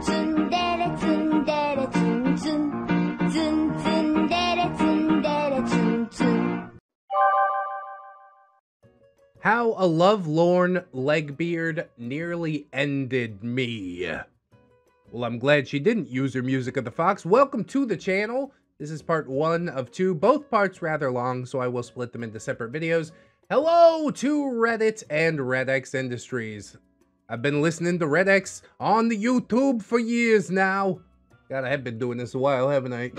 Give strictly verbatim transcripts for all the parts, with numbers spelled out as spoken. How a lovelorn Legbeard nearly ended me. Well, I'm glad she didn't use her music of the fox. Welcome to the channel. This is part one of two, both parts rather long, so I will split them into separate videos. Hello to Reddit and ReddX Industries. I've been listening to ReddX on the YouTube for years now. God, I have been doing this a while, haven't I?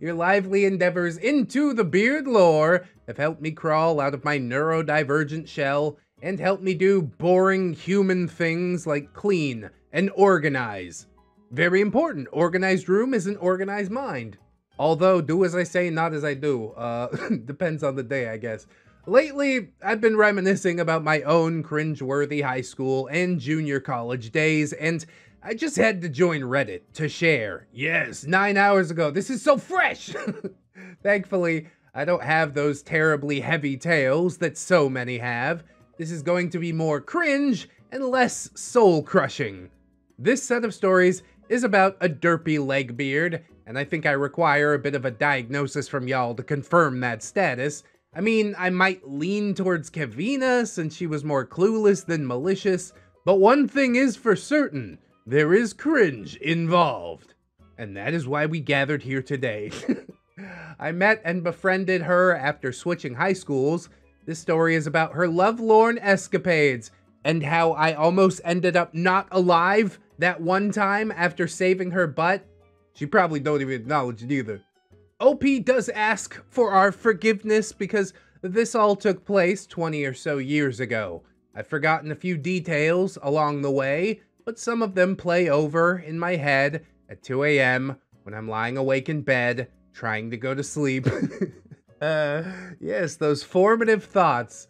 Your lively endeavors into the beard lore have helped me crawl out of my neurodivergent shell and helped me do boring human things like clean and organize. Very important. Organized room is an organized mind. Although, do as I say, not as I do. Uh, depends on the day, I guess. Lately, I've been reminiscing about my own cringeworthy high school and junior college days, and I just had to join Reddit to share. Yes, nine hours ago. This is so fresh. Thankfully, I don't have those terribly heavy tales that so many have. This is going to be more cringe and less soul-crushing. This set of stories is about a derpy Legbeard, and I think I require a bit of a diagnosis from y'all to confirm that status. I mean, I might lean towards Kavina since she was more clueless than malicious, but one thing is for certain. There is cringe involved, and that is why we gathered here today. I met and befriended her after switching high schools. This story is about her lovelorn escapades and how I almost ended up not alive that one time after saving her butt. She probably don't even acknowledge it either. O P does ask for our forgiveness because this all took place twenty or so years ago. I've forgotten a few details along the way, but some of them play over in my head at two A M when I'm lying awake in bed, trying to go to sleep. uh, yes, those formative thoughts.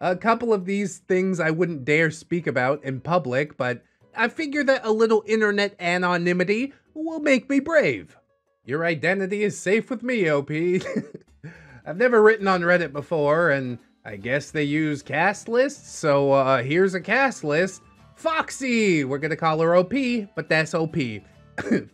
A couple of these things I wouldn't dare speak about in public, but I figure that a little internet anonymity will make me brave. Your identity is safe with me, O P. I've never written on Reddit before, and I guess they use cast lists, so uh, here's a cast list. Foxy! We're gonna call her O P, but that's O P.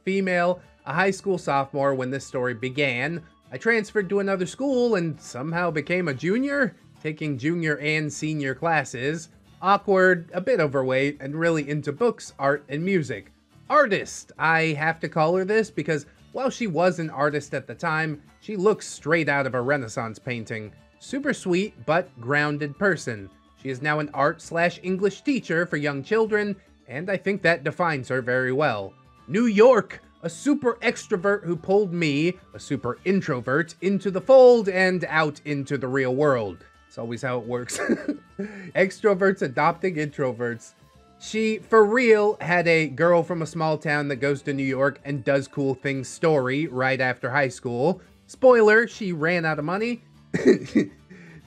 Female, a high school sophomore when this story began. I transferred to another school and somehow became a junior, taking junior and senior classes. Awkward, a bit overweight, and really into books, art, and music. Artist! I have to call her this because while she was an artist at the time, she looks straight out of a Renaissance painting. Super sweet, but grounded person. She is now an art slash English teacher for young children, and I think that defines her very well. New York, a super extrovert who pulled me, a super introvert, into the fold and out into the real world. It's always how it works. Extroverts adopting introverts. She, for real, had a girl from a small town that goes to New York and does cool things story right after high school. Spoiler, she ran out of money.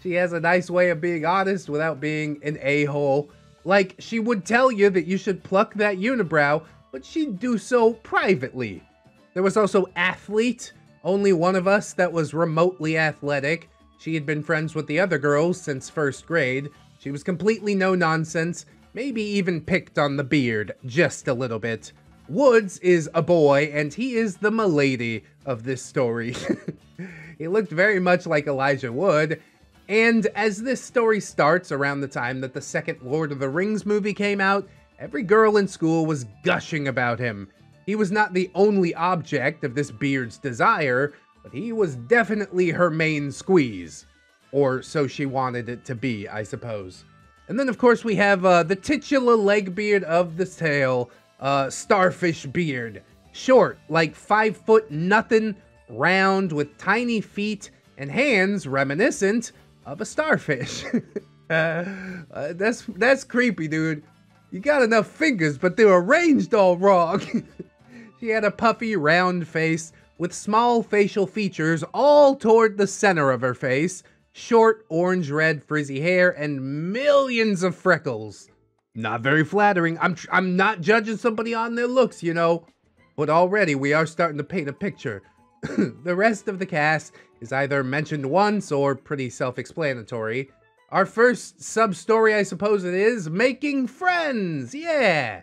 She has a nice way of being honest without being an a-hole. Like, she would tell you that you should pluck that unibrow, but she'd do so privately. There was also Athlete, only one of us that was remotely athletic. She had been friends with the other girls since first grade. She was completely no-nonsense, maybe even picked on the beard, just a little bit. Woods is a boy, and he is the m'lady of this story. He looked very much like Elijah Wood. And as this story starts around the time that the second Lord of the Rings movie came out, every girl in school was gushing about him. He was not the only object of this beard's desire, but he was definitely her main squeeze. Or so she wanted it to be, I suppose. And then of course we have uh, the titular Legbeard of this tale, uh, Starfishbeard. Short, like five foot nothing, round with tiny feet and hands reminiscent of a starfish. uh, uh, that's that's creepy, dude. You got enough fingers, but they're arranged all wrong. She had a puffy, round face with small facial features all toward the center of her face, short, orange-red, frizzy hair, and millions of freckles. Not very flattering. I'm, tr I'm not judging somebody on their looks, you know. But already we are starting to paint a picture. The rest of the cast is either mentioned once or pretty self-explanatory. Our first sub-story, I suppose it is, making friends, yeah!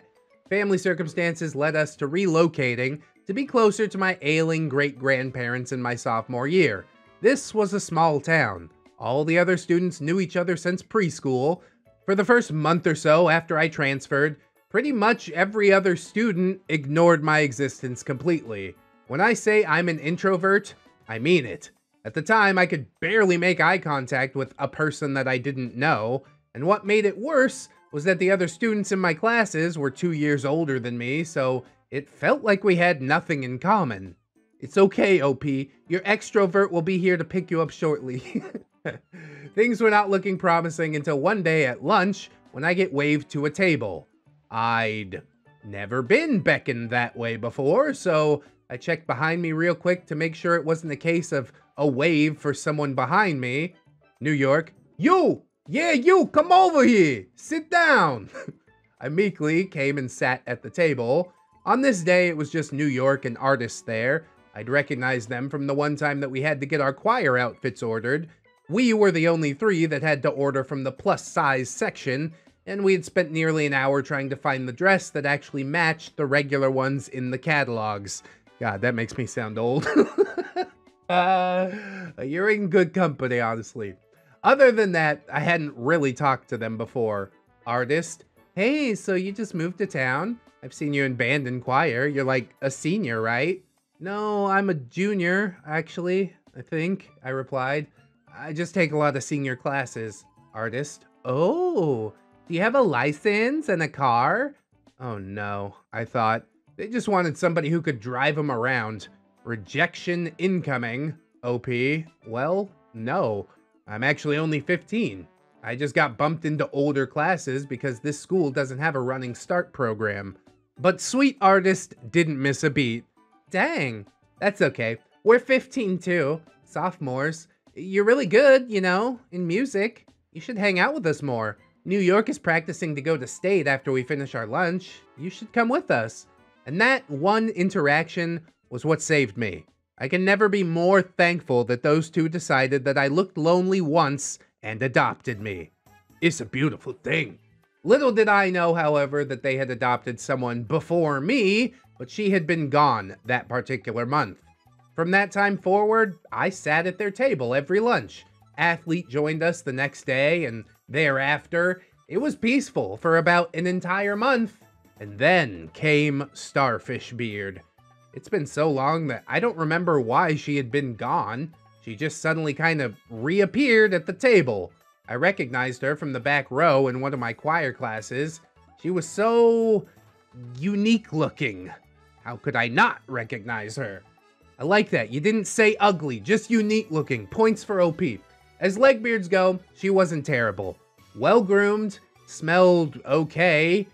Family circumstances led us to relocating to be closer to my ailing great-grandparents in my sophomore year. This was a small town. All the other students knew each other since preschool. For the first month or so after I transferred, pretty much every other student ignored my existence completely. When I say I'm an introvert, I mean it. At the time, I could barely make eye contact with a person that I didn't know, and what made it worse was that the other students in my classes were two years older than me, so it felt like we had nothing in common. It's okay, O P. Your extrovert will be here to pick you up shortly. Things were not looking promising until one day at lunch when I get waved to a table. I'd never been beckoned that way before, so I checked behind me real quick to make sure it wasn't a case of a wave for someone behind me. New York. You! Yeah, you! Come over here! Sit down! I meekly came and sat at the table. On this day, it was just New York and artists there. I'd recognize them from the one time that we had to get our choir outfits ordered. We were the only three that had to order from the plus-size section, and we had spent nearly an hour trying to find the dress that actually matched the regular ones in the catalogs. God, that makes me sound old. uh, you're in good company, honestly. Other than that, I hadn't really talked to them before. Artist, hey, so you just moved to town? I've seen you in band and choir. You're like a senior, right? No, I'm a junior, actually, I think, I replied. I just take a lot of senior classes. Artist, oh, do you have a license and a car? Oh no, I thought. They just wanted somebody who could drive them around. Rejection incoming, O P. Well, no. I'm actually only fifteen. I just got bumped into older classes because this school doesn't have a running start program. But sweet artist didn't miss a beat. Dang, that's okay. We're fifteen too, sophomores. You're really good, you know, in music. You should hang out with us more. New York is practicing to go to state after we finish our lunch. You should come with us. And that one interaction was what saved me. I can never be more thankful that those two decided that I looked lonely once and adopted me. It's a beautiful thing. Little did I know, however, that they had adopted someone before me, but she had been gone that particular month. From that time forward, I sat at their table every lunch. Athlete joined us the next day, and thereafter, it was peaceful for about an entire month. And then came Starfishbeard. It's been so long that I don't remember why she had been gone. She just suddenly kind of reappeared at the table. I recognized her from the back row in one of my choir classes. She was so unique looking. How could I not recognize her? I like that. You didn't say ugly, just unique looking. Points for O P. As legbeards go, she wasn't terrible. Well-groomed, smelled okay.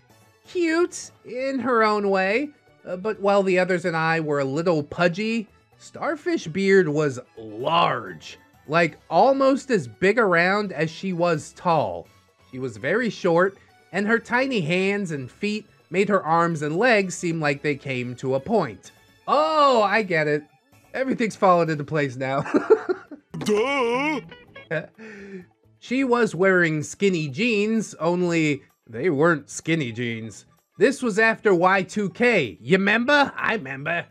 Cute in her own way, uh, but while the others and I were a little pudgy, Starfishbeard was large, like almost as big around as she was tall. She was very short, and her tiny hands and feet made her arms and legs seem like they came to a point. Oh, I get it. Everything's fallen into place now. Duh. She was wearing skinny jeans, only they weren't skinny jeans. This was after Y two K. You member? I member.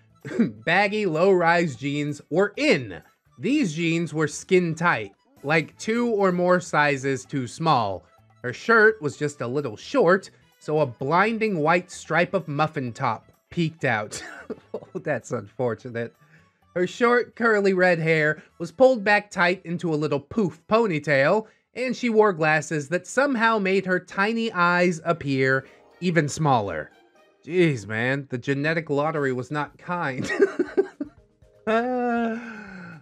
Baggy low-rise jeans were in. These jeans were skin tight, like two or more sizes too small. Her shirt was just a little short, so a blinding white stripe of muffin top peeked out. Oh, that's unfortunate. Her short, curly red hair was pulled back tight into a little poof ponytail, and she wore glasses that somehow made her tiny eyes appear even smaller. Jeez, man, the genetic lottery was not kind. uh,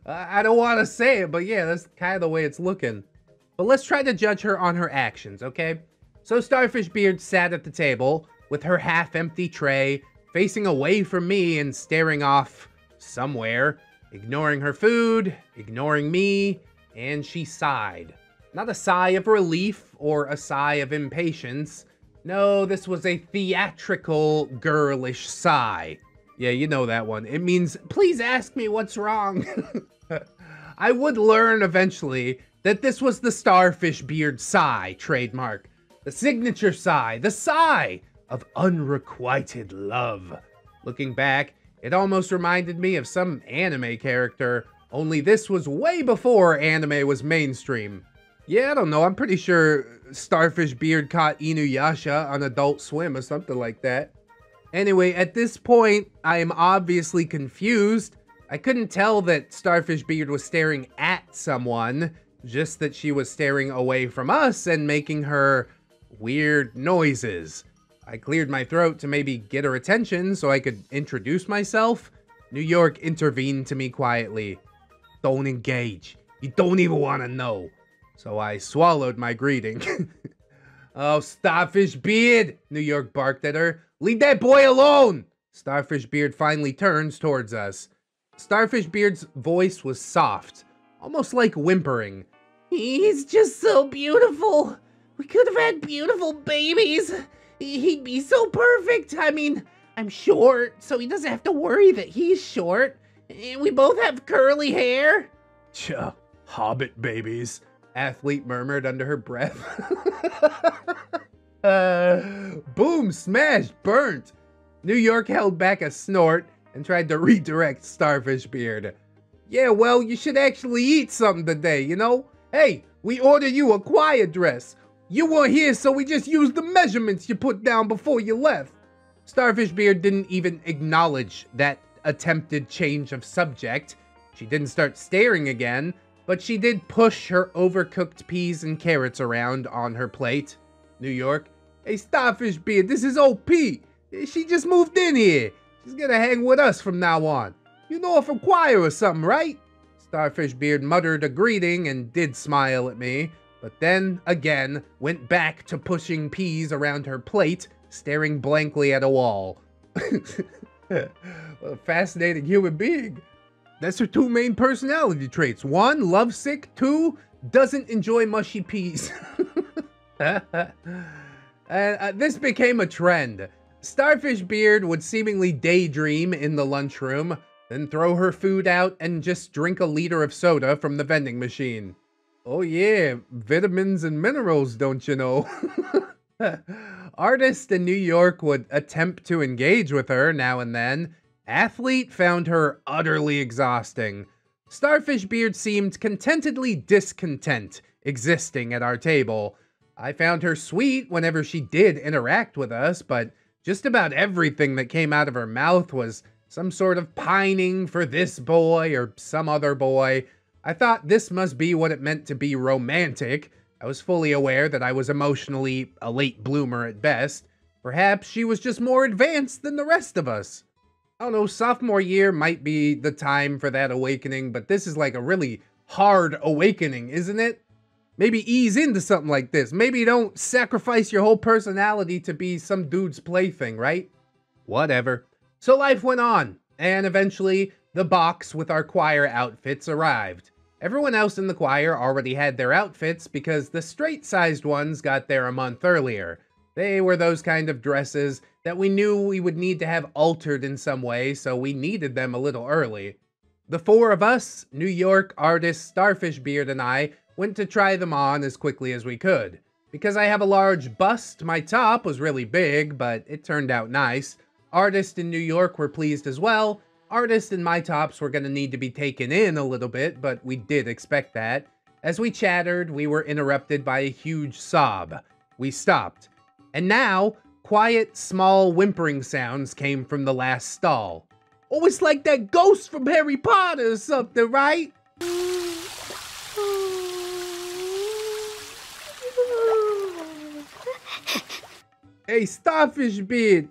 I don't want to say it, but yeah, that's kind of the way it's looking. But let's try to judge her on her actions, okay? So Starfishbeard sat at the table with her half-empty tray, facing away from me and staring off somewhere, ignoring her food, ignoring me, and she sighed. Not a sigh of relief or a sigh of impatience. No, this was a theatrical, girlish sigh. Yeah, you know that one. It means, please ask me what's wrong. I would learn eventually that this was the Starfishbeard sigh trademark. The signature sigh, the sigh of unrequited love. Looking back, it almost reminded me of some anime character, only this was way before anime was mainstream. Yeah, I don't know, I'm pretty sure Starfishbeard caught Inuyasha on Adult Swim or something like that. Anyway, at this point, I am obviously confused. I couldn't tell that Starfishbeard was staring at someone, just that she was staring away from us and making her weird noises. I cleared my throat to maybe get her attention so I could introduce myself. New York intervened to me quietly. Don't engage. You don't even want to know. So I swallowed my greeting. Oh, Starfishbeard! New York barked at her. Leave that boy alone! Starfishbeard finally turns towards us. Starfishbeard's voice was soft, almost like whimpering. He's just so beautiful. We could have had beautiful babies. He'd be so perfect. I mean, I'm short, so he doesn't have to worry that he's short. And we both have curly hair. Chuh, hobbit babies. Athlete murmured under her breath. uh, boom, smash, burnt. New York held back a snort and tried to redirect Starfishbeard. Yeah, well, you should actually eat something today, you know? Hey, we ordered you a quiet dress. You weren't here, so we just used the measurements you put down before you left. Starfishbeard didn't even acknowledge that attempted change of subject. She didn't start staring again, but she did push her overcooked peas and carrots around on her plate. New York, hey Starfishbeard, this is O P. She just moved in here. She's gonna hang with us from now on. You know her from choir or something, right? Starfishbeard muttered a greeting and did smile at me, but then, again, went back to pushing peas around her plate, staring blankly at a wall. What a fascinating human being. That's her two main personality traits. One, lovesick. Two, doesn't enjoy mushy peas. uh, uh, this became a trend. Starfishbeard would seemingly daydream in the lunchroom, then throw her food out and just drink a liter of soda from the vending machine. Oh yeah, vitamins and minerals, don't you know? Artists in New York would attempt to engage with her now and then. Athlete found her utterly exhausting. Starfishbeard seemed contentedly discontent existing at our table. I found her sweet whenever she did interact with us, but just about everything that came out of her mouth was some sort of pining for this boy or some other boy. I thought this must be what it meant to be romantic. I was fully aware that I was emotionally a late bloomer at best. Perhaps she was just more advanced than the rest of us. I don't know, sophomore year might be the time for that awakening, but this is like a really hard awakening, isn't it? Maybe ease into something like this. Maybe don't sacrifice your whole personality to be some dude's plaything, right? Whatever. So life went on, and eventually the box with our choir outfits arrived. Everyone else in the choir already had their outfits because the straight-sized ones got there a month earlier. They were those kind of dresses that we knew we would need to have altered in some way, so we needed them a little early. The four of us, New York, artist, Starfishbeard, and I, went to try them on as quickly as we could. Because I have a large bust, my top was really big, but it turned out nice. Artists in New York were pleased as well. Artists in my tops were going to need to be taken in a little bit, but we did expect that. As we chattered, we were interrupted by a huge sob. We stopped. And now, quiet, small whimpering sounds came from the last stall. Oh, it's like that ghost from Harry Potter or something, right? Hey, Starfishbeard,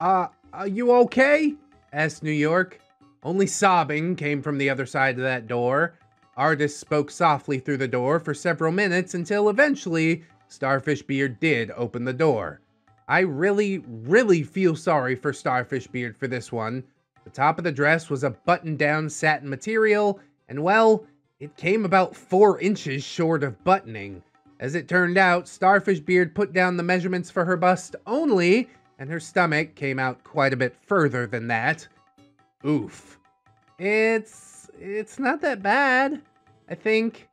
uh, are you okay? Asked New York. Only sobbing came from the other side of that door. Artist spoke softly through the door for several minutes until eventually Starfishbeard did open the door. I really, really feel sorry for Starfishbeard for this one. The top of the dress was a button-down satin material, and well, it came about four inches short of buttoning. As it turned out, Starfishbeard put down the measurements for her bust only, and her stomach came out quite a bit further than that. Oof. It's... it's not that bad. I think...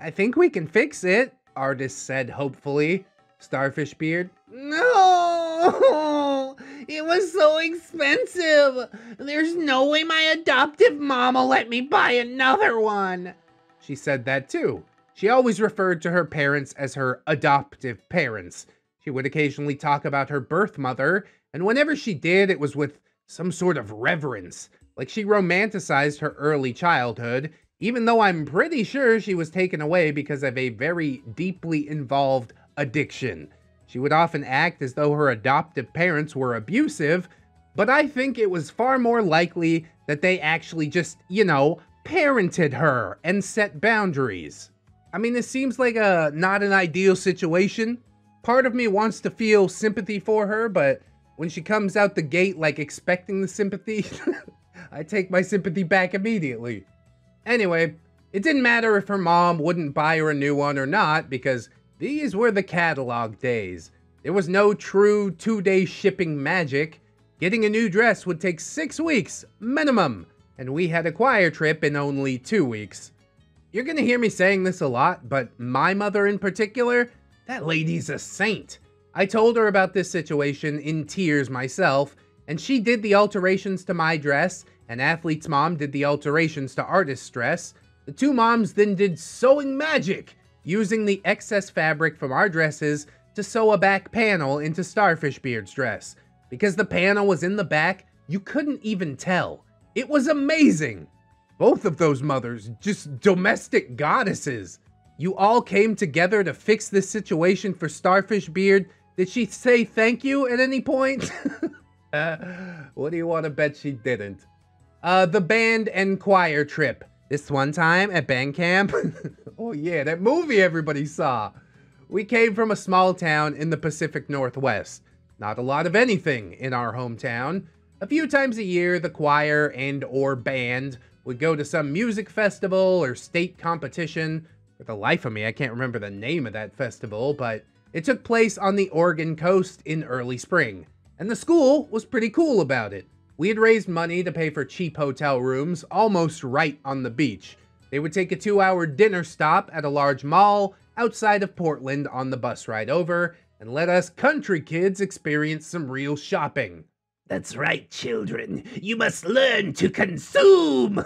I think we can fix it. Artist said hopefully. Starfishbeard, no! No! It was so expensive! There's no way my adoptive mama let me buy another one! She said that too. She always referred to her parents as her adoptive parents. She would occasionally talk about her birth mother, and whenever she did, it was with some sort of reverence. Like she romanticized her early childhood, even though I'm pretty sure she was taken away because of a very deeply involved addiction. She would often act as though her adoptive parents were abusive, but I think it was far more likely that they actually just, you know, parented her and set boundaries. I mean, this seems like a not an ideal situation. Part of me wants to feel sympathy for her, but when she comes out the gate like expecting the sympathy, I take my sympathy back immediately. Anyway, it didn't matter if her mom wouldn't buy her a new one or not, because these were the catalog days. There was no true two-day shipping magic. Getting a new dress would take six weeks, minimum, and we had a choir trip in only two weeks. You're gonna hear me saying this a lot, but my mother in particular, that lady's a saint. I told her about this situation in tears myself, and she did the alterations to my dress, and Athlete's mom did the alterations to Artist's dress. The two moms then did sewing magic, using the excess fabric from our dresses to sew a back panel into Starfishbeard's dress. Because the panel was in the back, you couldn't even tell. It was amazing! Both of those mothers, just domestic goddesses. You all came together to fix this situation for Starfishbeard. Did she say thank you at any point? uh, what do you want to bet she didn't? Uh, the band and choir trip. This one time at band camp. Oh yeah, that movie everybody saw. We came from a small town in the Pacific Northwest. Not a lot of anything in our hometown. A few times a year, the choir and or band would go to some music festival or state competition. For the life of me, I can't remember the name of that festival, but it took place on the Oregon coast in early spring. And the school was pretty cool about it. We had raised money to pay for cheap hotel rooms almost right on the beach. They would take a two-hour dinner stop at a large mall outside of Portland on the bus ride over and let us country kids experience some real shopping. That's right, children. You must learn to consume!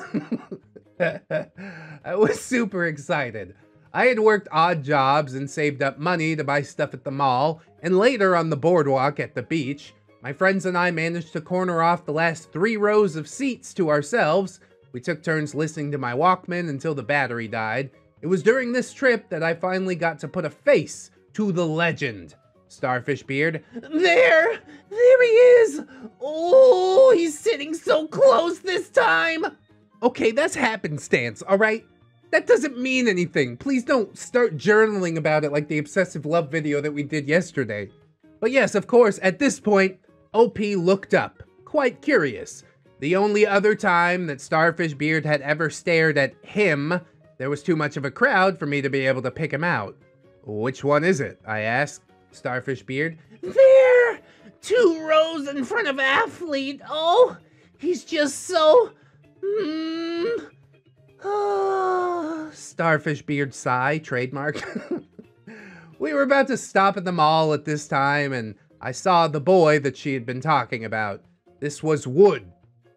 I was super excited. I had worked odd jobs and saved up money to buy stuff at the mall and later on the boardwalk at the beach. My friends and I managed to corner off the last three rows of seats to ourselves. We took turns listening to my Walkman until the battery died. It was during this trip that I finally got to put a face to the legend. Starfishbeard. There! There he is! Oh, he's sitting so close this time! Okay, that's happenstance, alright? That doesn't mean anything. Please don't start journaling about it like the obsessive love video that we did yesterday. But yes, of course, at this point, O P looked up, quite curious. The only other time that Starfishbeard had ever stared at him, there was too much of a crowd for me to be able to pick him out. Which one is it? I asked. Starfishbeard. There! Two rows in front of Athlete. Oh, he's just so... Mm, oh. Starfishbeard sigh, trademark. We were about to stop at the mall at this time, and I saw the boy that she had been talking about. This was Wood.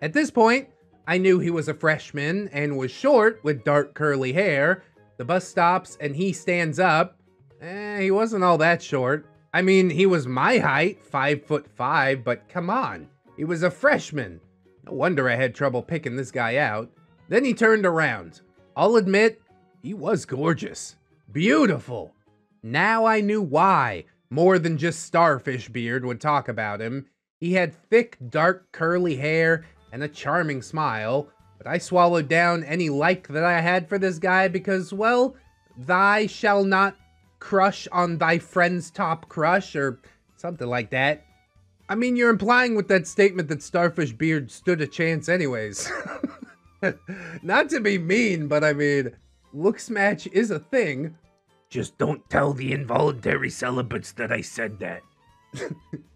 At this point, I knew he was a freshman and was short with dark curly hair. The bus stops and he stands up. Eh, he wasn't all that short. I mean, he was my height, five foot five, but come on. He was a freshman. No wonder I had trouble picking this guy out. Then he turned around. I'll admit, he was gorgeous. Beautiful. Now I knew why. More than just Starfishbeard would talk about him. He had thick, dark, curly hair and a charming smile, but I swallowed down any like that I had for this guy because, well, thy shall not crush on thy friend's top crush, or something like that. I mean, you're implying with that statement that Starfishbeard stood a chance anyways. Not to be mean, but I mean, looks match is a thing. Just don't tell the involuntary celibates that I said that.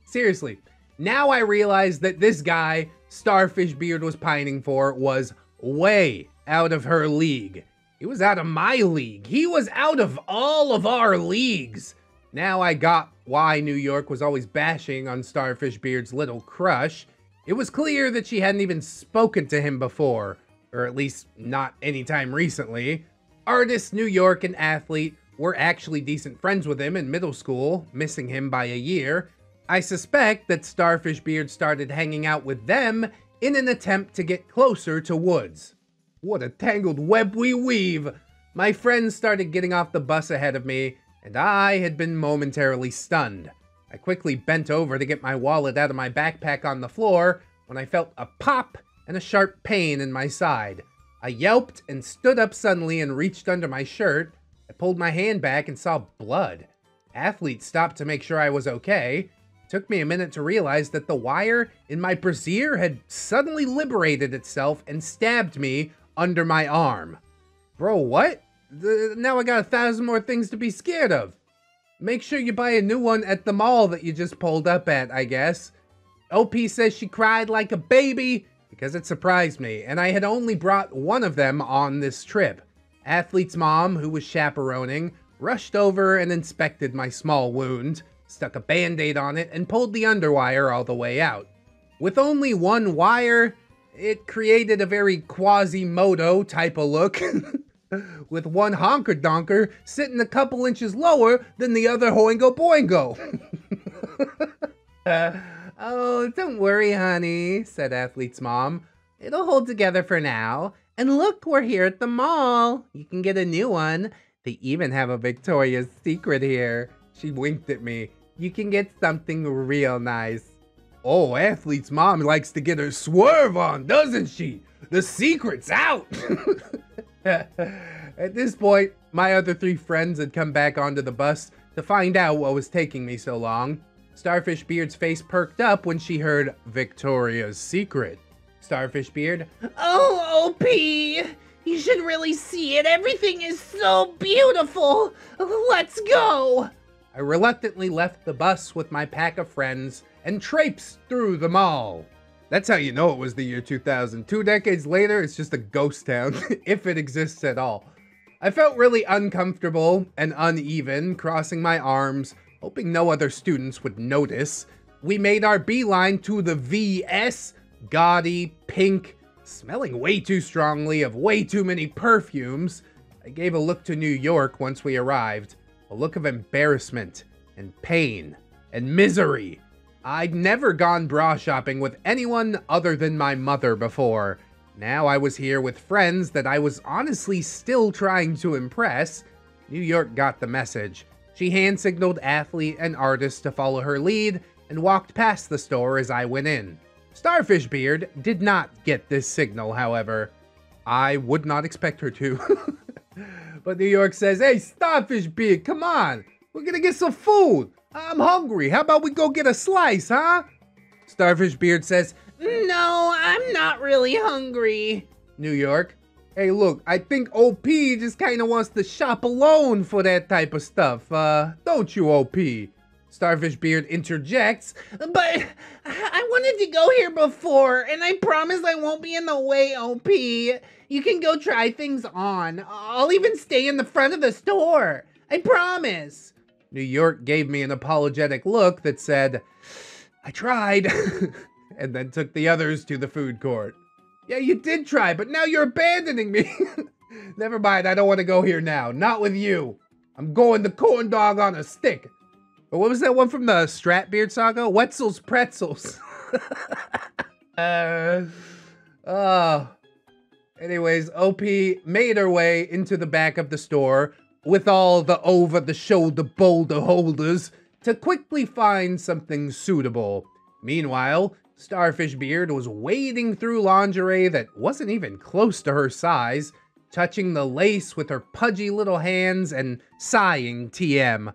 Seriously, now I realize that this guy Starfishbeard was pining for was way out of her league. He was out of my league. He was out of all of our leagues. Now I got why New York was always bashing on Starfishbeard's little crush. It was clear that she hadn't even spoken to him before, or at least not anytime recently. Artist, New York, and athlete were actually decent friends with him in middle school, missing him by a year. I suspect that Starfishbeard started hanging out with them in an attempt to get closer to Woods. What a tangled web we weave! My friends started getting off the bus ahead of me, and I had been momentarily stunned. I quickly bent over to get my wallet out of my backpack on the floor when I felt a pop and a sharp pain in my side. I yelped and stood up suddenly and reached under my shirt. I pulled my hand back and saw blood. Athlete stopped to make sure I was okay. It took me a minute to realize that the wire in my brassiere had suddenly liberated itself and stabbed me under my arm. Bro, what? The, now I got a thousand more things to be scared of. Make sure you buy a new one at the mall that you just pulled up at, I guess. O P says she cried like a baby because it surprised me, and I had only brought one of them on this trip. Athlete's mom, who was chaperoning, rushed over and inspected my small wound, stuck a band-aid on it, and pulled the underwire all the way out. With only one wire, it created a very Quasimodo type of look. With one honker-donker sitting a couple inches lower than the other hoingo-boingo. uh, oh, don't worry, honey, said Athlete's mom. It'll hold together for now. And look, we're here at the mall. You can get a new one. They even have a Victoria's Secret here. She winked at me. You can get something real nice. Oh, Athlete's mom likes to get her swerve on, doesn't she? The secret's out! At this point, my other three friends had come back onto the bus to find out what was taking me so long. Starfishbeard's face perked up when she heard Victoria's Secret. Starfishbeard, oh, O P! You should really see it. Everything is so beautiful. Let's go! I reluctantly left the bus with my pack of friends and traipsed through the mall. That's how you know it was the year two thousand. Two decades later, it's just a ghost town, if it exists at all. I felt really uncomfortable and uneven, crossing my arms, hoping no other students would notice. We made our beeline to the V S, gaudy, pink, smelling way too strongly of way too many perfumes. I gave a look to New York once we arrived, a look of embarrassment and pain and misery. I'd never gone bra shopping with anyone other than my mother before. Now I was here with friends that I was honestly still trying to impress. New York got the message. She hand signaled Athlete and Artist to follow her lead and walked past the store as I went in. Starfishbeard did not get this signal, however. I would not expect her to. But New York says, hey, Starfishbeard, come on. We're gonna get some food. I'm hungry. How about we go get a slice, huh? Starfishbeard says, no, I'm not really hungry. New York, hey, look, I think O P just kind of wants to shop alone for that type of stuff. Uh, don't you, O P? Starfishbeard interjects, but I wanted to go here before, and I promise I won't be in the way, O P. You can go try things on. I'll even stay in the front of the store. I promise. New York gave me an apologetic look that said, I tried, and then took the others to the food court. Yeah, you did try, but now you're abandoning me. Never mind, I don't want to go here now. Not with you. I'm going to corn dog on a stick. Or what was that one from the Stratbeard saga? Wetzel's Pretzels. uh, oh. Anyways, O P made her way into the back of the store, with all the over-the-shoulder boulder holders, to quickly find something suitable. Meanwhile, Starfishbeard was wading through lingerie that wasn't even close to her size, touching the lace with her pudgy little hands and sighing T M.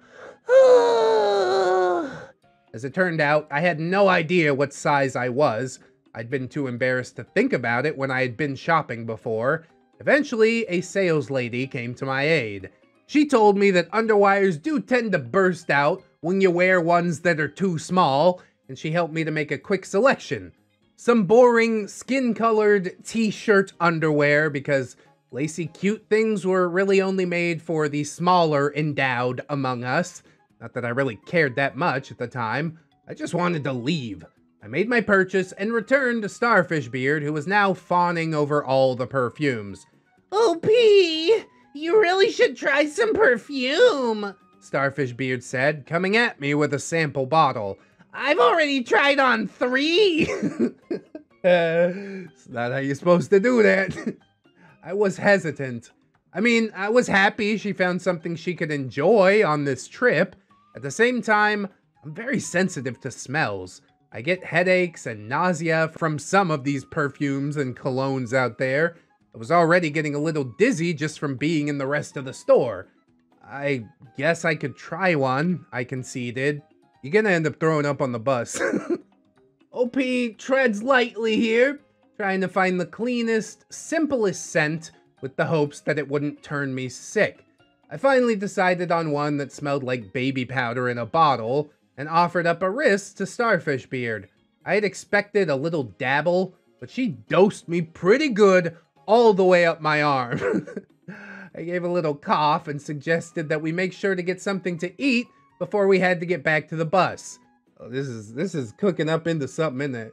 As it turned out, I had no idea what size I was. I'd been too embarrassed to think about it when I had been shopping before. Eventually, a sales lady came to my aid. She told me that underwires do tend to burst out when you wear ones that are too small, and she helped me to make a quick selection. Some boring, skin-colored t-shirt underwear, because lacy cute things were really only made for the smaller endowed among us. Not that I really cared that much at the time. I just wanted to leave. I made my purchase and returned to Starfishbeard, who was now fawning over all the perfumes. O P, you really should try some perfume, Starfishbeard said, coming at me with a sample bottle. I've already tried on three. uh, it's not how you're supposed to do that. I was hesitant. I mean, I was happy she found something she could enjoy on this trip. At the same time, I'm very sensitive to smells. I get headaches and nausea from some of these perfumes and colognes out there. I was already getting a little dizzy just from being in the rest of the store. I guess I could try one, I conceded. You're gonna end up throwing up on the bus. O P treads lightly here, trying to find the cleanest, simplest scent with the hopes that it wouldn't turn me sick. I finally decided on one that smelled like baby powder in a bottle and offered up a wrist to Starfishbeard. I had expected a little dabble, but she dosed me pretty good all the way up my arm. I gave a little cough and suggested that we make sure to get something to eat before we had to get back to the bus. Oh, this is this is cooking up into something, isn't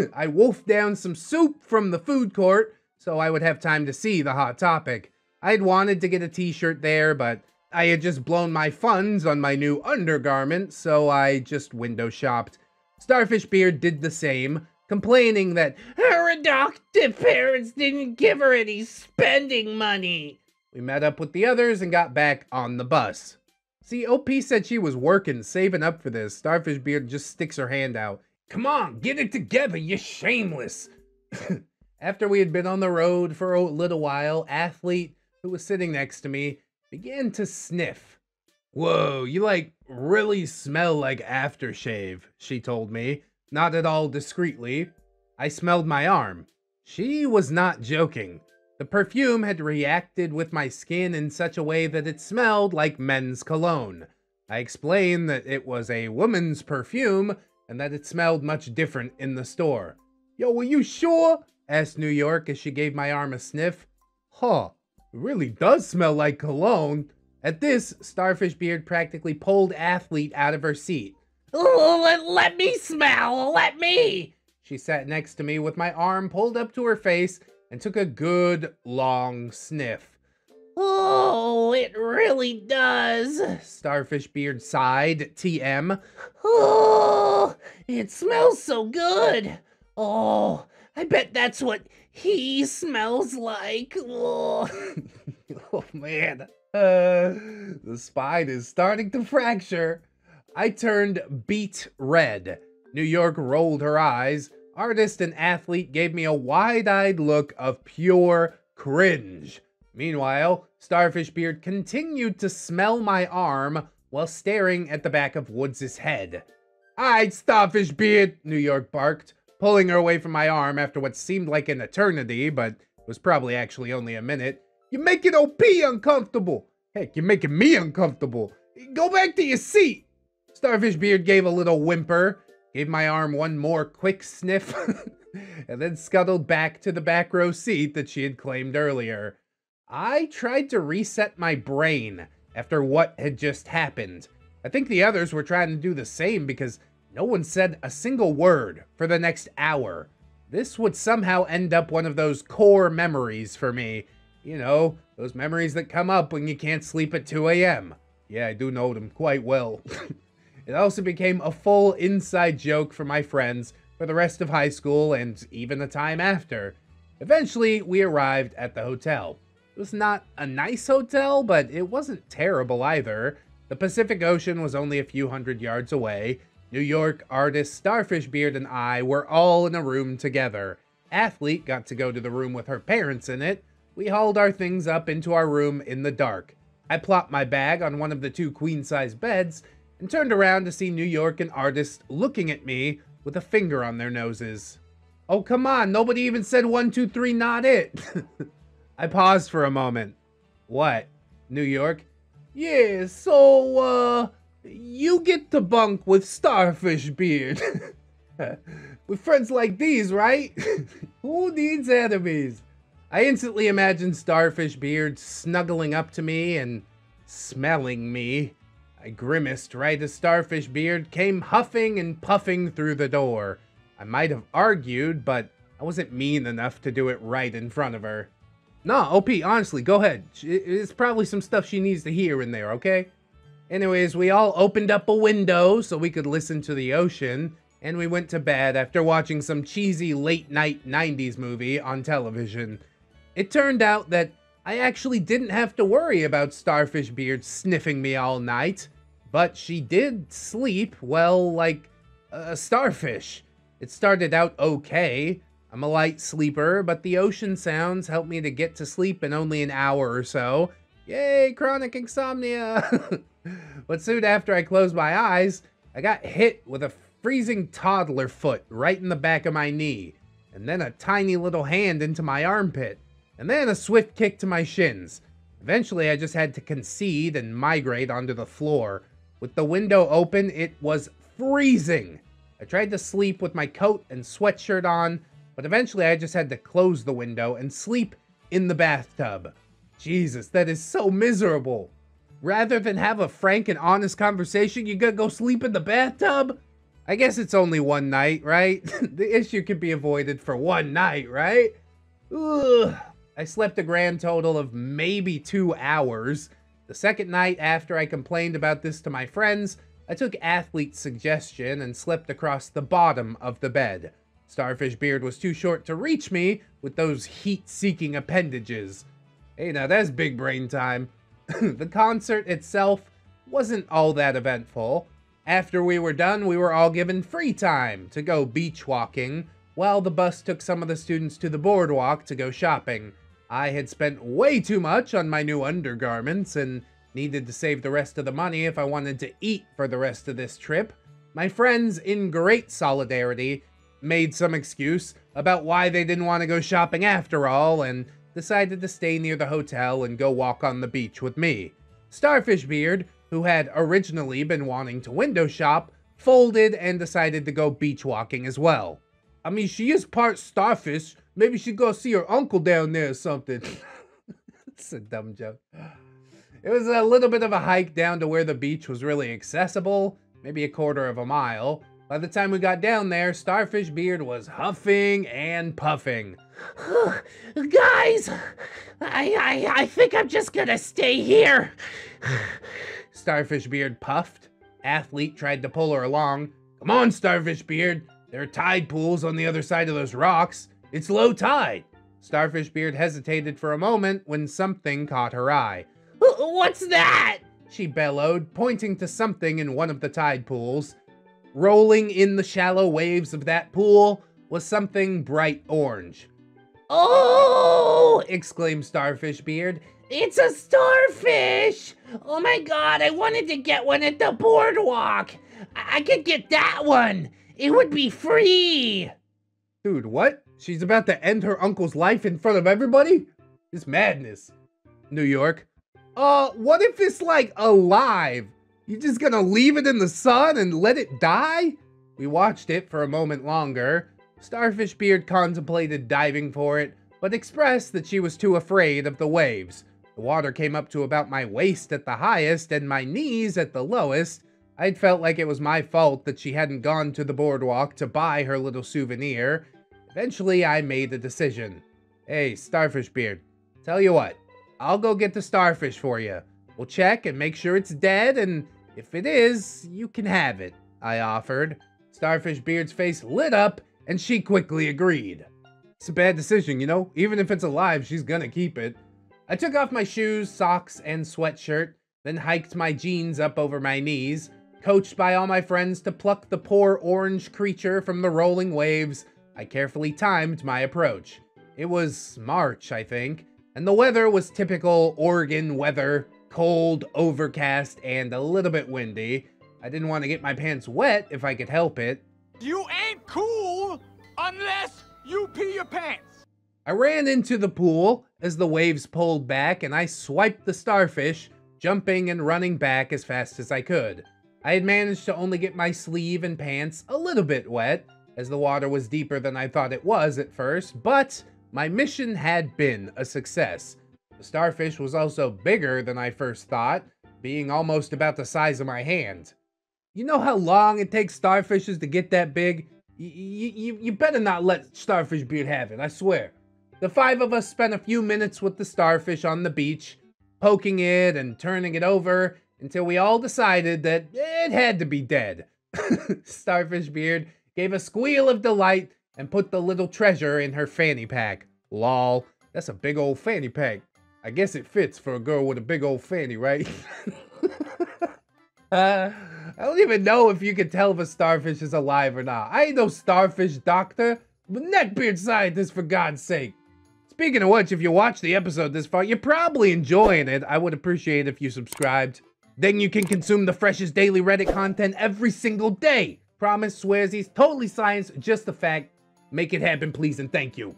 it? I wolfed down some soup from the food court so I would have time to see the Hot Topic. I'd wanted to get a t-shirt there, but I had just blown my funds on my new undergarment, so I just window shopped. Starfishbeard did the same, complaining that her adoptive parents didn't give her any spending money. We met up with the others and got back on the bus. See, O P said she was working, saving up for this. Starfishbeard just sticks her hand out. Come on, get it together, you shameless. After we had been on the road for a little while, Athlete, who was sitting next to me, began to sniff. Whoa, you like really smell like aftershave, she told me, not at all discreetly. I smelled my arm. She was not joking. The perfume had reacted with my skin in such a way that it smelled like men's cologne. I explained that it was a woman's perfume and that it smelled much different in the store. Yo, were you sure? Asked New York as she gave my arm a sniff. Huh, it really does smell like cologne. At this, Starfishbeard practically pulled Athlete out of her seat. Oh, let, let me smell, let me! She sat next to me with my arm pulled up to her face and took a good, long sniff. Oh, it really does, Starfishbeard sighed, T M. Oh, it smells so good. Oh, I bet that's what he smells like. Oh, oh man, uh, the spine is starting to fracture. I turned beet red. New York rolled her eyes. Artist and Athlete gave me a wide-eyed look of pure cringe. Meanwhile, Starfishbeard continued to smell my arm while staring at the back of Woods' head. Aight, Starfishbeard, New York barked, pulling her away from my arm after what seemed like an eternity, but was probably actually only a minute. You're making O P uncomfortable. Heck, you're making me uncomfortable. Go back to your seat. Starfishbeard gave a little whimper, gave my arm one more quick sniff, and then scuttled back to the back row seat that she had claimed earlier. I tried to reset my brain after what had just happened. I think the others were trying to do the same because no one said a single word for the next hour. This would somehow end up one of those core memories for me. You know, those memories that come up when you can't sleep at two A M Yeah, I do know them quite well. It also became a full inside joke for my friends for the rest of high school and even the time after. Eventually, we arrived at the hotel. It was not a nice hotel, but it wasn't terrible either. The Pacific Ocean was only a few hundred yards away. New York artist Starfishbeard and I were all in a room together. Athlete got to go to the room with her parents in it. We hauled our things up into our room in the dark. I plopped my bag on one of the two queen-size beds and turned around to see New York and Artist looking at me with a finger on their noses. Oh, come on, nobody even said one, two, three, not it. I paused for a moment. What? New York? Yeah, so, uh, you get to bunk with Starfishbeard. With friends like these, right? Who needs enemies? I instantly imagined Starfishbeard snuggling up to me and smelling me. I grimaced right as Starfishbeard came huffing and puffing through the door. I might have argued, but I wasn't mean enough to do it right in front of her. Nah, O P, honestly, go ahead. It's probably some stuff she needs to hear in there, okay? Anyways, we all opened up a window so we could listen to the ocean, and we went to bed after watching some cheesy late-night nineties movie on television. It turned out that I actually didn't have to worry about Starfishbeard sniffing me all night, but she did sleep, well, like a starfish. It started out okay. I'm a light sleeper, but the ocean sounds helped me to get to sleep in only an hour or so. Yay, chronic insomnia! But soon after I closed my eyes, I got hit with a freezing toddler foot right in the back of my knee, and then a tiny little hand into my armpit, and then a swift kick to my shins. Eventually, I just had to concede and migrate onto the floor. With the window open, it was freezing. I tried to sleep with my coat and sweatshirt on, but eventually I just had to close the window and sleep in the bathtub. Jesus, that is so miserable. Rather than have a frank and honest conversation, you gotta go sleep in the bathtub? I guess it's only one night, right? The issue could be avoided for one night, right? Ugh. I slept a grand total of maybe two hours. The second night after I complained about this to my friends, I took Athlete's suggestion and slept across the bottom of the bed. Starfishbeard was too short to reach me with those heat-seeking appendages. Hey, now that's big brain time. The concert itself wasn't all that eventful. After we were done, we were all given free time to go beach walking, while the bus took some of the students to the boardwalk to go shopping. I had spent way too much on my new undergarments and needed to save the rest of the money if I wanted to eat for the rest of this trip. My friends, in great solidarity, made some excuse about why they didn't want to go shopping after all and decided to stay near the hotel and go walk on the beach with me. Starfishbeard, who had originally been wanting to window shop, folded and decided to go beach walking as well. I mean, she is part starfish. Maybe she'd go see her uncle down there or something. It's a dumb joke. It was a little bit of a hike down to where the beach was really accessible, maybe a quarter of a mile. By the time we got down there, Starfishbeard was huffing and puffing. Guys, I, I, I think I'm just gonna stay here. Starfishbeard puffed. Athlete tried to pull her along. Come on, Starfishbeard. There are tide pools on the other side of those rocks. It's low tide. Starfishbeard hesitated for a moment when something caught her eye. What's that? She bellowed, pointing to something in one of the tide pools. Rolling in the shallow waves of that pool was something bright orange. Oh! Exclaimed Starfishbeard. It's a starfish! Oh my god, I wanted to get one at the boardwalk! I, I could get that one! It would be free! Dude, what? She's about to end her uncle's life in front of everybody? It's madness. New York. Uh, what if it's, like, alive? You just gonna leave it in the sun and let it die? We watched it for a moment longer. Starfishbeard contemplated diving for it, but expressed that she was too afraid of the waves. The water came up to about my waist at the highest and my knees at the lowest. I'd felt like it was my fault that she hadn't gone to the boardwalk to buy her little souvenir. Eventually, I made a decision. Hey, Starfishbeard, tell you what, I'll go get the starfish for you. We'll check and make sure it's dead, and if it is, you can have it, I offered. Starfishbeard's face lit up, and she quickly agreed. It's a bad decision, you know? Even if it's alive, she's gonna keep it. I took off my shoes, socks, and sweatshirt, then hiked my jeans up over my knees, coached by all my friends to pluck the poor orange creature from the rolling waves. I carefully timed my approach. It was March, I think, and the weather was typical Oregon weather. Cold, overcast, and a little bit windy. I didn't want to get my pants wet if I could help it. You ain't cool unless you pee your pants. I ran into the pool as the waves pulled back and I swiped the starfish, jumping and running back as fast as I could. I had managed to only get my sleeve and pants a little bit wet as the water was deeper than I thought it was at first, but my mission had been a success. The starfish was also bigger than I first thought, being almost about the size of my hand. You know how long it takes starfishes to get that big? Y you, you better not let Starfishbeard have it, I swear. The five of us spent a few minutes with the starfish on the beach, poking it and turning it over until we all decided that it had to be dead. Starfishbeard gave a squeal of delight and put the little treasure in her fanny pack. Lol, that's a big old fanny pack. I guess it fits for a girl with a big old fanny, right? uh, I don't even know if you can tell if a starfish is alive or not. I ain't no starfish doctor, but neckbeard scientist, for God's sake. Speaking of which, if you watch the episode this far, you're probably enjoying it. I would appreciate it if you subscribed. Then you can consume the freshest daily Reddit content every single day. Promise, swears, he's totally science, just the fact. Make it happen, please, and thank you.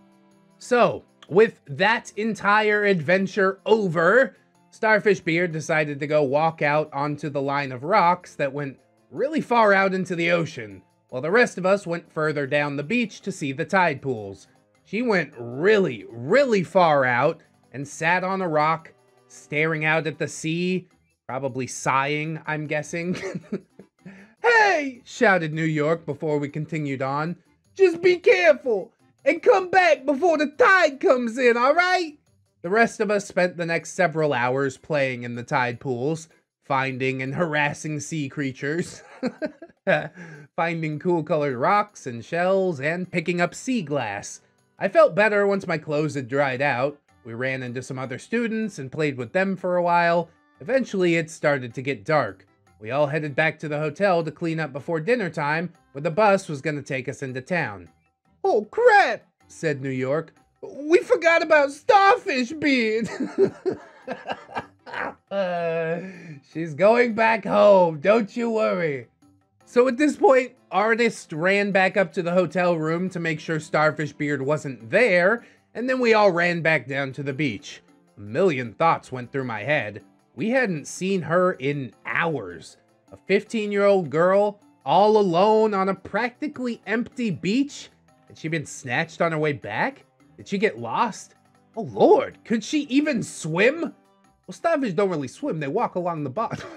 So, with that entire adventure over, Starfishbeard decided to go walk out onto the line of rocks that went really far out into the ocean, while the rest of us went further down the beach to see the tide pools. She went really, really far out and sat on a rock, staring out at the sea, probably sighing, I'm guessing. "Hey!" shouted New York before we continued on. "Just be careful and come back before the tide comes in, alright?" The rest of us spent the next several hours playing in the tide pools, finding and harassing sea creatures, finding cool colored rocks and shells, and picking up sea glass. I felt better once my clothes had dried out. We ran into some other students and played with them for a while. Eventually, it started to get dark. We all headed back to the hotel to clean up before dinner time, where the bus was going to take us into town. "Oh crap," said New York. "We forgot about Starfishbeard." uh, she's going back home, don't you worry. So at this point, Artist ran back up to the hotel room to make sure Starfishbeard wasn't there, and then we all ran back down to the beach. A million thoughts went through my head. We hadn't seen her in hours. A fifteen-year-old girl, all alone on a practically empty beach? Had she been snatched on her way back? Did she get lost? Oh lord, could she even swim? Well, starfish don't really swim, they walk along the bottom.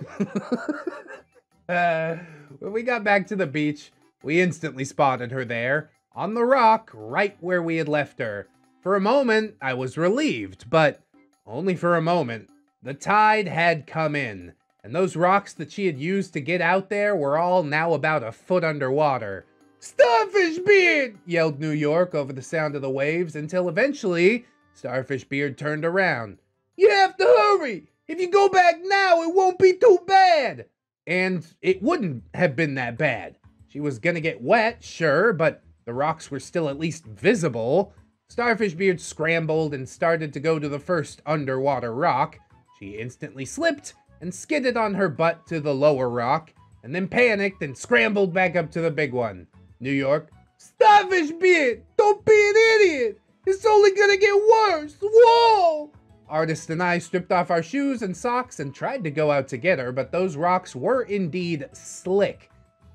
Uh, when we got back to the beach, we instantly spotted her there, on the rock, right where we had left her. For a moment, I was relieved, but only for a moment. The tide had come in, and those rocks that she had used to get out there were all now about a foot underwater. "Starfishbeard!" yelled New York over the sound of the waves, until eventually, Starfishbeard turned around. "You have to hurry! If you go back now, it won't be too bad!" And it wouldn't have been that bad. She was gonna get wet, sure, but the rocks were still at least visible. Starfishbeard scrambled and started to go to the first underwater rock. She instantly slipped and skidded on her butt to the lower rock, and then panicked and scrambled back up to the big one. New York, "Starfishbeard, don't be an idiot! It's only gonna get worse! Whoa!" Artist and I stripped off our shoes and socks and tried to go out to get her, but those rocks were indeed slick.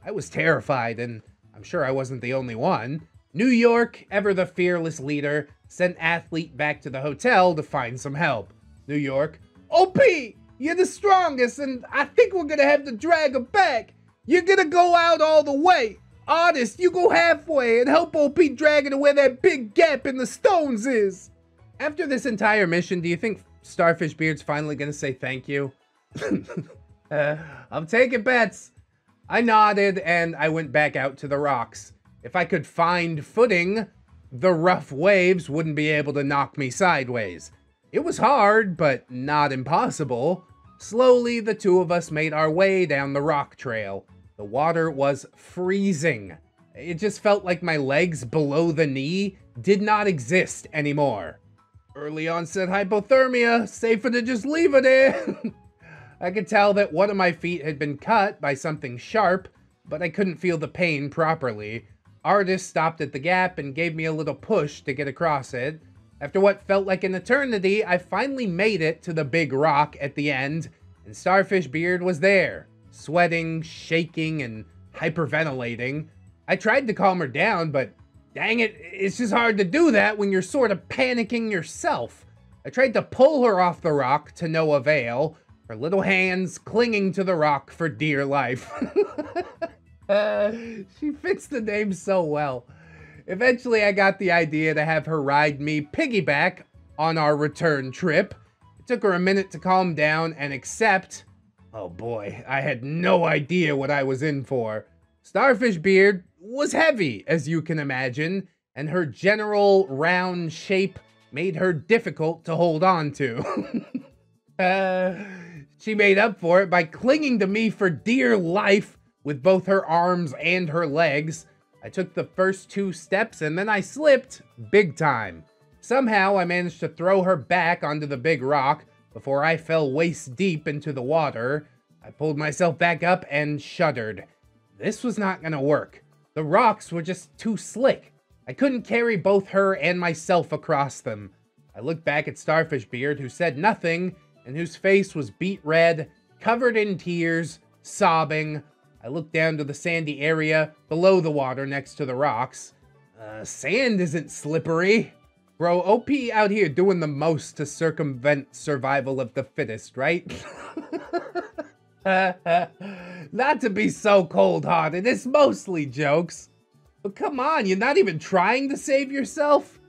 I was terrified, and I'm sure I wasn't the only one. New York, ever the fearless leader, sent Athlete back to the hotel to find some help. New York, "O P, you're the strongest, and I think we're gonna have to drag her back. You're gonna go out all the way. Artist, you go halfway and help O P drag her to where that big gap in the stones is." After this entire mission, do you think Starfishbeard's finally gonna say thank you? uh, I'm taking bets. I nodded and I went back out to the rocks. If I could find footing, the rough waves wouldn't be able to knock me sideways. It was hard, but not impossible. Slowly, the two of us made our way down the rock trail. The water was freezing. It just felt like my legs below the knee did not exist anymore. Early onset hypothermia, safer to just leave it in. I could tell that one of my feet had been cut by something sharp, but I couldn't feel the pain properly. Artist stopped at the gap and gave me a little push to get across it. After what felt like an eternity, I finally made it to the big rock at the end, and Starfishbeard was there, sweating, shaking, and hyperventilating. I tried to calm her down, but dang it, it's just hard to do that when you're sort of panicking yourself. I tried to pull her off the rock to no avail. her little hands clinging to the rock for dear life. uh, she fits the name so well. Eventually, I got the idea to have her ride me piggyback on our return trip. It took her a minute to calm down and accept. Oh boy, I had no idea what I was in for. Starfishbeard was heavy, as you can imagine, and her general round shape made her difficult to hold on to. uh, she made up for it by clinging to me for dear life with both her arms and her legs. I took the first two steps and then I slipped big time. Somehow I managed to throw her back onto the big rock before I fell waist deep into the water. I pulled myself back up and shuddered. This was not gonna work. The rocks were just too slick. I couldn't carry both her and myself across them. I looked back at Starfishbeard, who said nothing and whose face was beet red, covered in tears, sobbing. I looked down to the sandy area below the water next to the rocks. Uh, sand isn't slippery. Bro, O P out here doing the most to circumvent survival of the fittest, right? Not to be so cold-hearted, it's mostly jokes. But come on, you're not even trying to save yourself?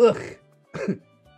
Ugh.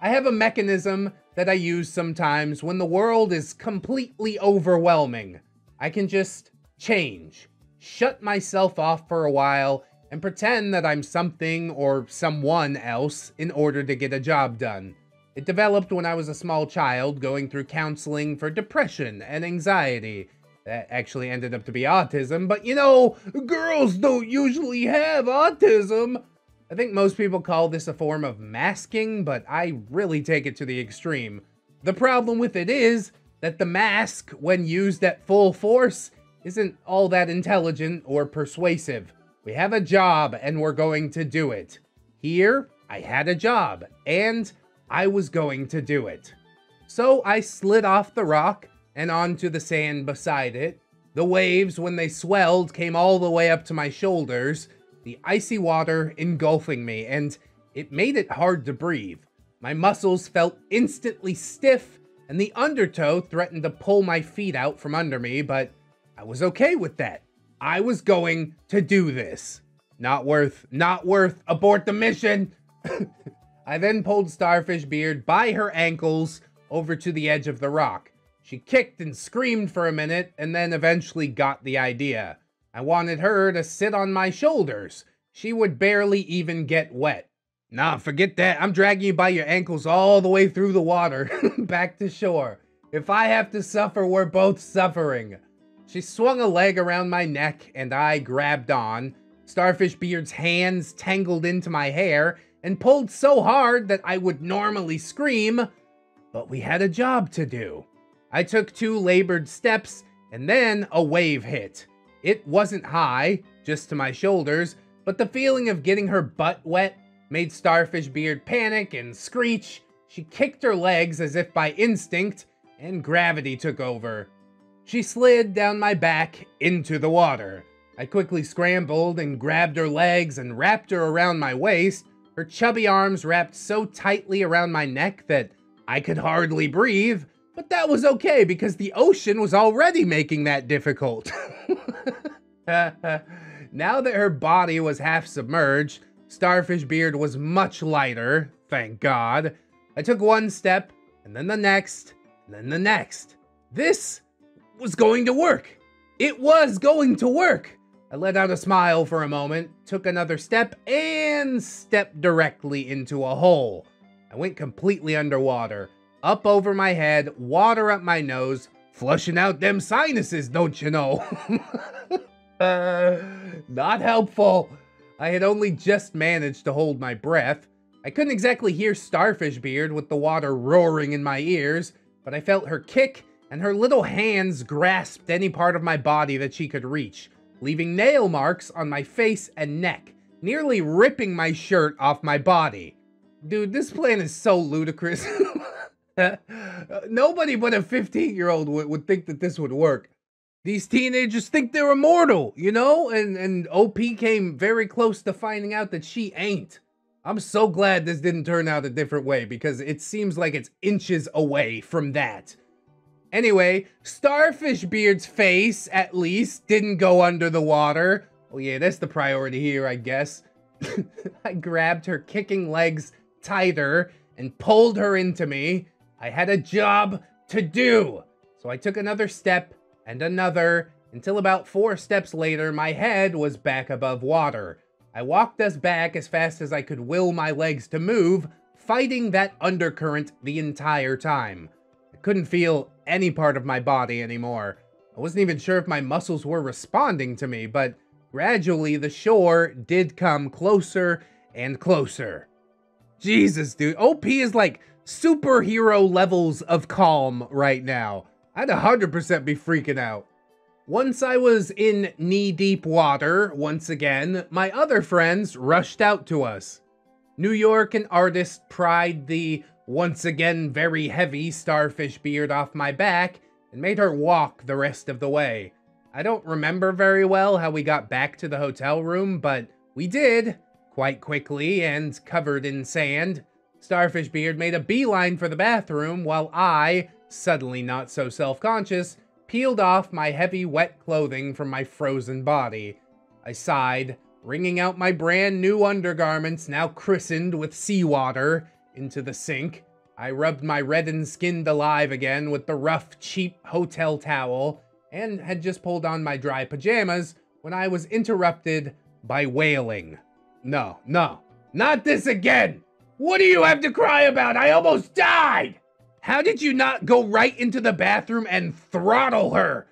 I have a mechanism that I use sometimes when the world is completely overwhelming. I can just change, shut myself off for a while, and pretend that I'm something or someone else in order to get a job done. It developed when I was a small child going through counseling for depression and anxiety. That actually ended up to be autism, but you know, girls don't usually have autism. I think most people call this a form of masking, but I really take it to the extreme. The problem with it is that the mask, when used at full force, isn't all that intelligent or persuasive. We have a job and we're going to do it. Here, I had a job and I was going to do it. So I slid off the rock and onto the sand beside it. The waves, when they swelled, came all the way up to my shoulders, the icy water engulfing me, and it made it hard to breathe. My muscles felt instantly stiff and the undertow threatened to pull my feet out from under me, but I was okay with that. I was going to do this. Not worth, not worth, abort the mission. I then pulled Starfishbeard by her ankles over to the edge of the rock. She kicked and screamed for a minute and then eventually got the idea. I wanted her to sit on my shoulders. She would barely even get wet. Nah, forget that. I'm dragging you by your ankles all the way through the water, back to shore. If I have to suffer, we're both suffering. She swung a leg around my neck and I grabbed on. Starfishbeard's hands tangled into my hair and pulled so hard that I would normally scream, but we had a job to do. I took two labored steps and then a wave hit. It wasn't high, just to my shoulders, but the feeling of getting her butt wet made Starfishbeard panic and screech. She kicked her legs as if by instinct and gravity took over. She slid down my back into the water. I quickly scrambled and grabbed her legs and wrapped her around my waist. Her chubby arms wrapped so tightly around my neck that I could hardly breathe, but that was okay because the ocean was already making that difficult. Now that her body was half submerged, Starfishbeard was much lighter, thank God. I took one step, and then the next, and then the next. This was going to work. It was going to work. I let out a smile for a moment, took another step, and stepped directly into a hole. I went completely underwater, up over my head, water up my nose, flushing out them sinuses, don't you know? uh, not helpful. I had only just managed to hold my breath. I couldn't exactly hear Starfishbeard with the water roaring in my ears, but I felt her kick and her little hands grasped any part of my body that she could reach, leaving nail marks on my face and neck, nearly ripping my shirt off my body. Dude, this plan is so ludicrous. Nobody but a fifteen-year-old would, would think that this would work. These teenagers think they're immortal, you know? And, and O P came very close to finding out that she ain't. I'm so glad this didn't turn out a different way because it seems like it's inches away from that. Anyway, Starfishbeard's face, at least, didn't go under the water. Oh yeah, that's the priority here, I guess. I grabbed her kicking legs tighter and pulled her into me. I had a job to do. So I took another step and another until about four steps later, my head was back above water. I walked us back as fast as I could will my legs to move, fighting that undercurrent the entire time. I couldn't feel any part of my body anymore. I wasn't even sure if my muscles were responding to me, but gradually the shore did come closer and closer. Jesus, dude. O P is like superhero levels of calm right now. I'd one hundred percent be freaking out. Once I was in knee-deep water, once again, my other friends rushed out to us. New York and Artist pried the once again very heavy Starfishbeard off my back and made her walk the rest of the way. I don't remember very well how we got back to the hotel room, but we did, quite quickly and covered in sand. Starfishbeard made a beeline for the bathroom while I, suddenly not so self-conscious, peeled off my heavy wet clothing from my frozen body. I sighed, wringing out my brand new undergarments now christened with seawater into the sink. I rubbed my reddened skin alive again with the rough, cheap hotel towel and had just pulled on my dry pajamas when I was interrupted by wailing. No, no, not this again! What do you have to cry about? I almost died! How did you not go right into the bathroom and throttle her?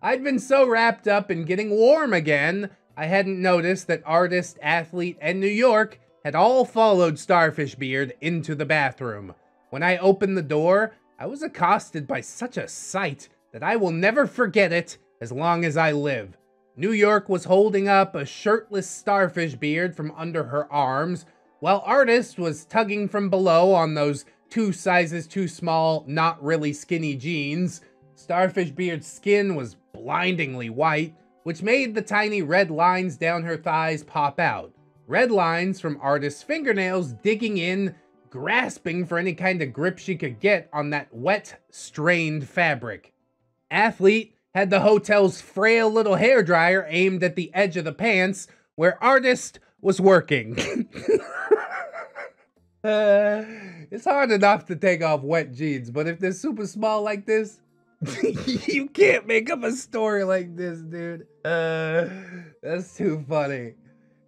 I'd been so wrapped up in getting warm again, I hadn't noticed that Artist, Athlete, and New York had all followed Starfishbeard into the bathroom. When I opened the door, I was accosted by such a sight that I will never forget it as long as I live. New York was holding up a shirtless Starfishbeard from under her arms, while Artist was tugging from below on those two sizes too small, not really skinny jeans. Starfishbeard's skin was blindingly white, which made the tiny red lines down her thighs pop out. Red lines from Artist's fingernails digging in, grasping for any kind of grip she could get on that wet, strained fabric. Athlete had the hotel's frail little hairdryer aimed at the edge of the pants where Artist was working. Uh, it's hard enough to take off wet jeans, but if they're super small like this, you can't make up a story like this, dude. Uh, that's too funny.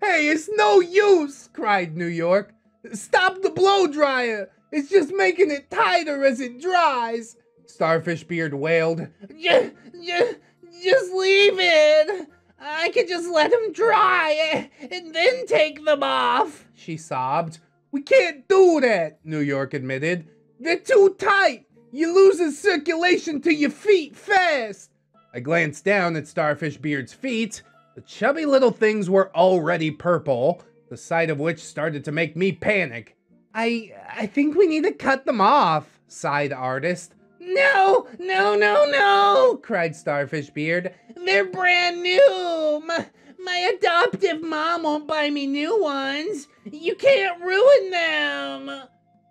Hey, it's no use, cried New York. Stop the blow dryer. It's just making it tighter as it dries. Starfishbeard wailed. Just, just, just leave it. I could just let them dry and then take them off, she sobbed. We can't do that, New York admitted. They're too tight. You're losing circulation to your feet fast. I glanced down at Starfishbeard's feet. The chubby little things were already purple, the sight of which started to make me panic. I I think we need to cut them off, sighed Artist. No, no, no, no, cried Starfishbeard. They're brand new. My, my adoptive mom won't buy me new ones. You can't ruin them.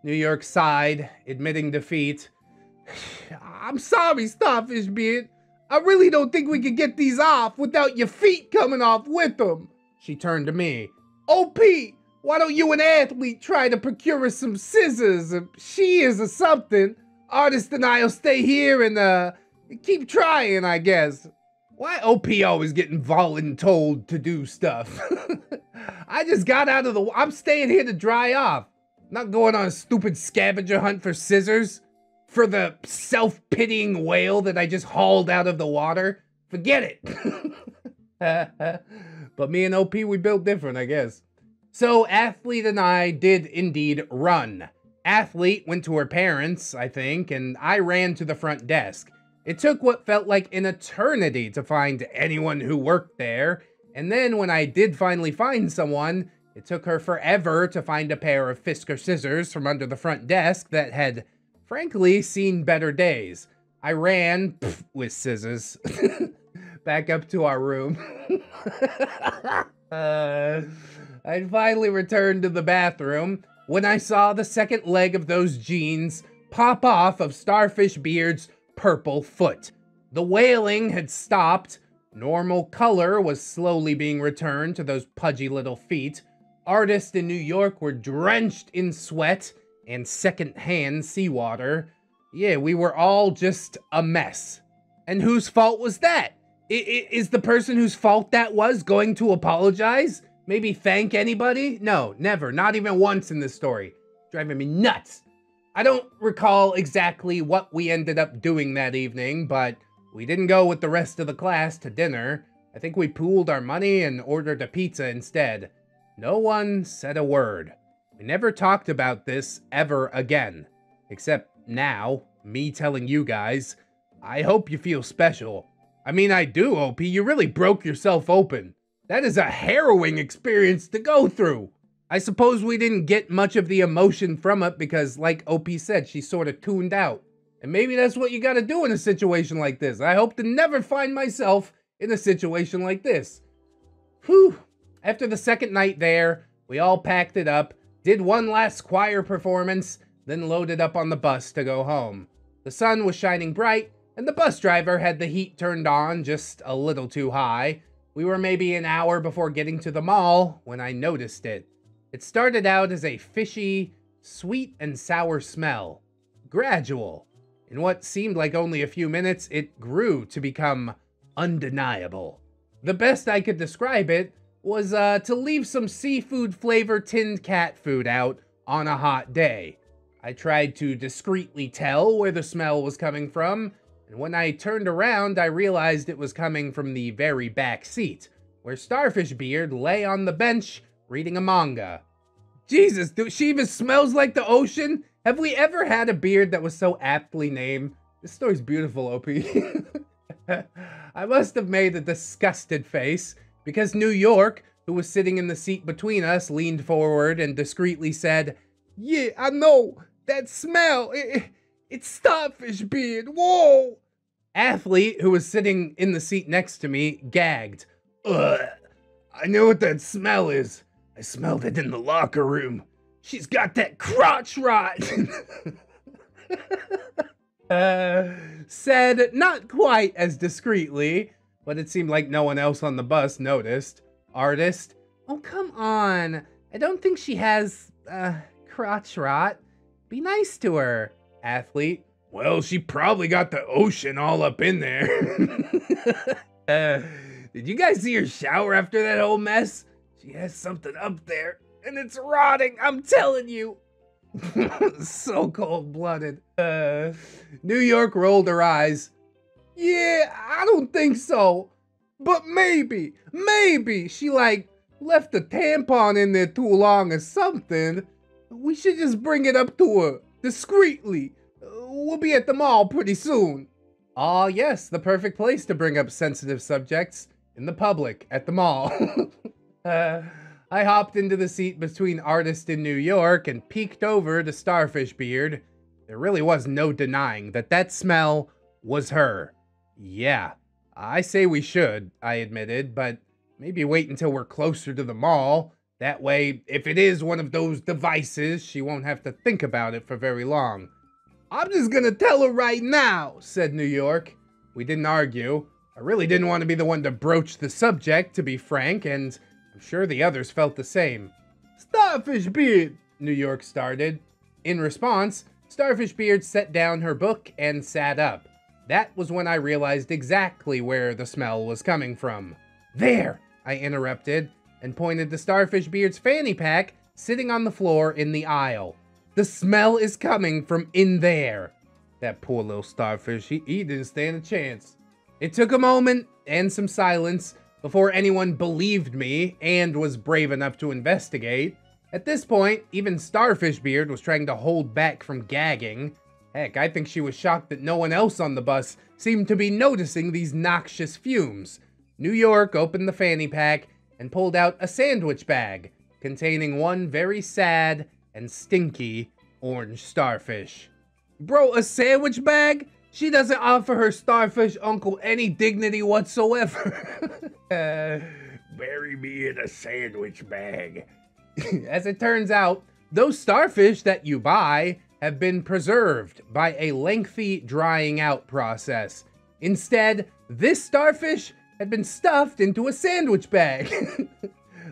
New York sighed, admitting defeat. I'm sorry, Starfishbeard. I really don't think we could get these off without your feet coming off with them. She turned to me. O P, why don't you and Athlete try to procure us some scissors or shears or something? Artist and I'll stay here and uh, keep trying, I guess. Why O P always getting voluntold to do stuff? I just got out of the... I'm staying here to dry off. Not going on a stupid scavenger hunt for scissors. For the self-pitying whale that I just hauled out of the water. Forget it. But me and O P, we built different, I guess. So Athlete and I did indeed run. Athlete went to her parents, I think, and I ran to the front desk. It took what felt like an eternity to find anyone who worked there, and then when I did finally find someone, it took her forever to find a pair of Fisker scissors from under the front desk that had, frankly, seen better days. I ran, pff, with scissors, back up to our room. uh, I finally returned to the bathroom when I saw the second leg of those jeans pop off of Starfishbeard's purple foot. The wailing had stopped, normal color was slowly being returned to those pudgy little feet, artists in New York were drenched in sweat and secondhand seawater. Yeah, we were all just a mess. And whose fault was that? I, I, is the person whose fault that was going to apologize? Maybe thank anybody? No, never. Not even once in this story. Driving me nuts. I don't recall exactly what we ended up doing that evening, but we didn't go with the rest of the class to dinner. I think we pooled our money and ordered a pizza instead. No one said a word. We never talked about this ever again. Except now, me telling you guys. I hope you feel special. I mean, I do, O P. You really broke yourself open. That is a harrowing experience to go through. I suppose we didn't get much of the emotion from it because, like O P said, she sort of tuned out. And maybe that's what you gotta do in a situation like this. I hope to never find myself in a situation like this. Whew. After the second night there, we all packed it up, did one last choir performance, then loaded up on the bus to go home. The sun was shining bright, and the bus driver had the heat turned on just a little too high. We were maybe an hour before getting to the mall when I noticed it. It started out as a fishy, sweet and sour smell. Gradual. In what seemed like only a few minutes, it grew to become undeniable. The best I could describe it was uh, to leave some seafood flavor tinned cat food out on a hot day. I tried to discreetly tell where the smell was coming from, and when I turned around, I realized it was coming from the very back seat, where Starfishbeard lay on the bench reading a manga. Jesus, dude, she even smells like the ocean? Have we ever had a beard that was so aptly named? This story's beautiful, O P. I must have made a disgusted face, because New York, who was sitting in the seat between us, leaned forward and discreetly said, "Yeah, I know, that smell, it, it, it's Starfishbeard, whoa!" Athlete, who was sitting in the seat next to me, gagged. "Ugh, I know what that smell is. I smelled it in the locker room. She's got that crotch rot." uh, said not quite as discreetly, but it seemed like no one else on the bus noticed. Artist, "Oh, come on. I don't think she has, uh, crotch rot. Be nice to her." Athlete, "Well, she probably got the ocean all up in there." uh, did you guys see her shower after that whole mess? She has something up there, and it's rotting, I'm telling you. So cold-blooded. Uh, New York rolled her eyes. "Yeah, I don't think so. But maybe, maybe she, like, left the tampon in there too long or something. We should just bring it up to her. Discreetly. We'll be at the mall pretty soon." Ah, uh, yes, the perfect place to bring up sensitive subjects. In the public, at the mall. uh, I hopped into the seat between Artist in New York and peeked over to Starfishbeard. There really was no denying that that smell was her. "Yeah, I say we should," I admitted, "but maybe wait until we're closer to the mall. That way, if it is one of those devices, she won't have to think about it for very long." "I'm just gonna tell her right now," said New York. We didn't argue. I really didn't want to be the one to broach the subject, to be frank, and I'm sure the others felt the same. "Starfishbeard," New York started. In response, Starfishbeard set down her book and sat up. That was when I realized exactly where the smell was coming from. "There," I interrupted, and pointed to Starfishbeard's fanny pack sitting on the floor in the aisle. "The smell is coming from in there." That poor little starfish, he, he didn't stand a chance. It took a moment and some silence before anyone believed me and was brave enough to investigate. At this point, even Starfishbeard was trying to hold back from gagging. Heck, I think she was shocked that no one else on the bus seemed to be noticing these noxious fumes. New York opened the fanny pack and pulled out a sandwich bag containing one very sad and stinky orange starfish. Bro, a sandwich bag? She doesn't offer her starfish uncle any dignity whatsoever. uh, bury me in a sandwich bag. As it turns out, those starfish that you buy have been preserved by a lengthy drying out process. Instead, this starfish had been stuffed into a sandwich bag,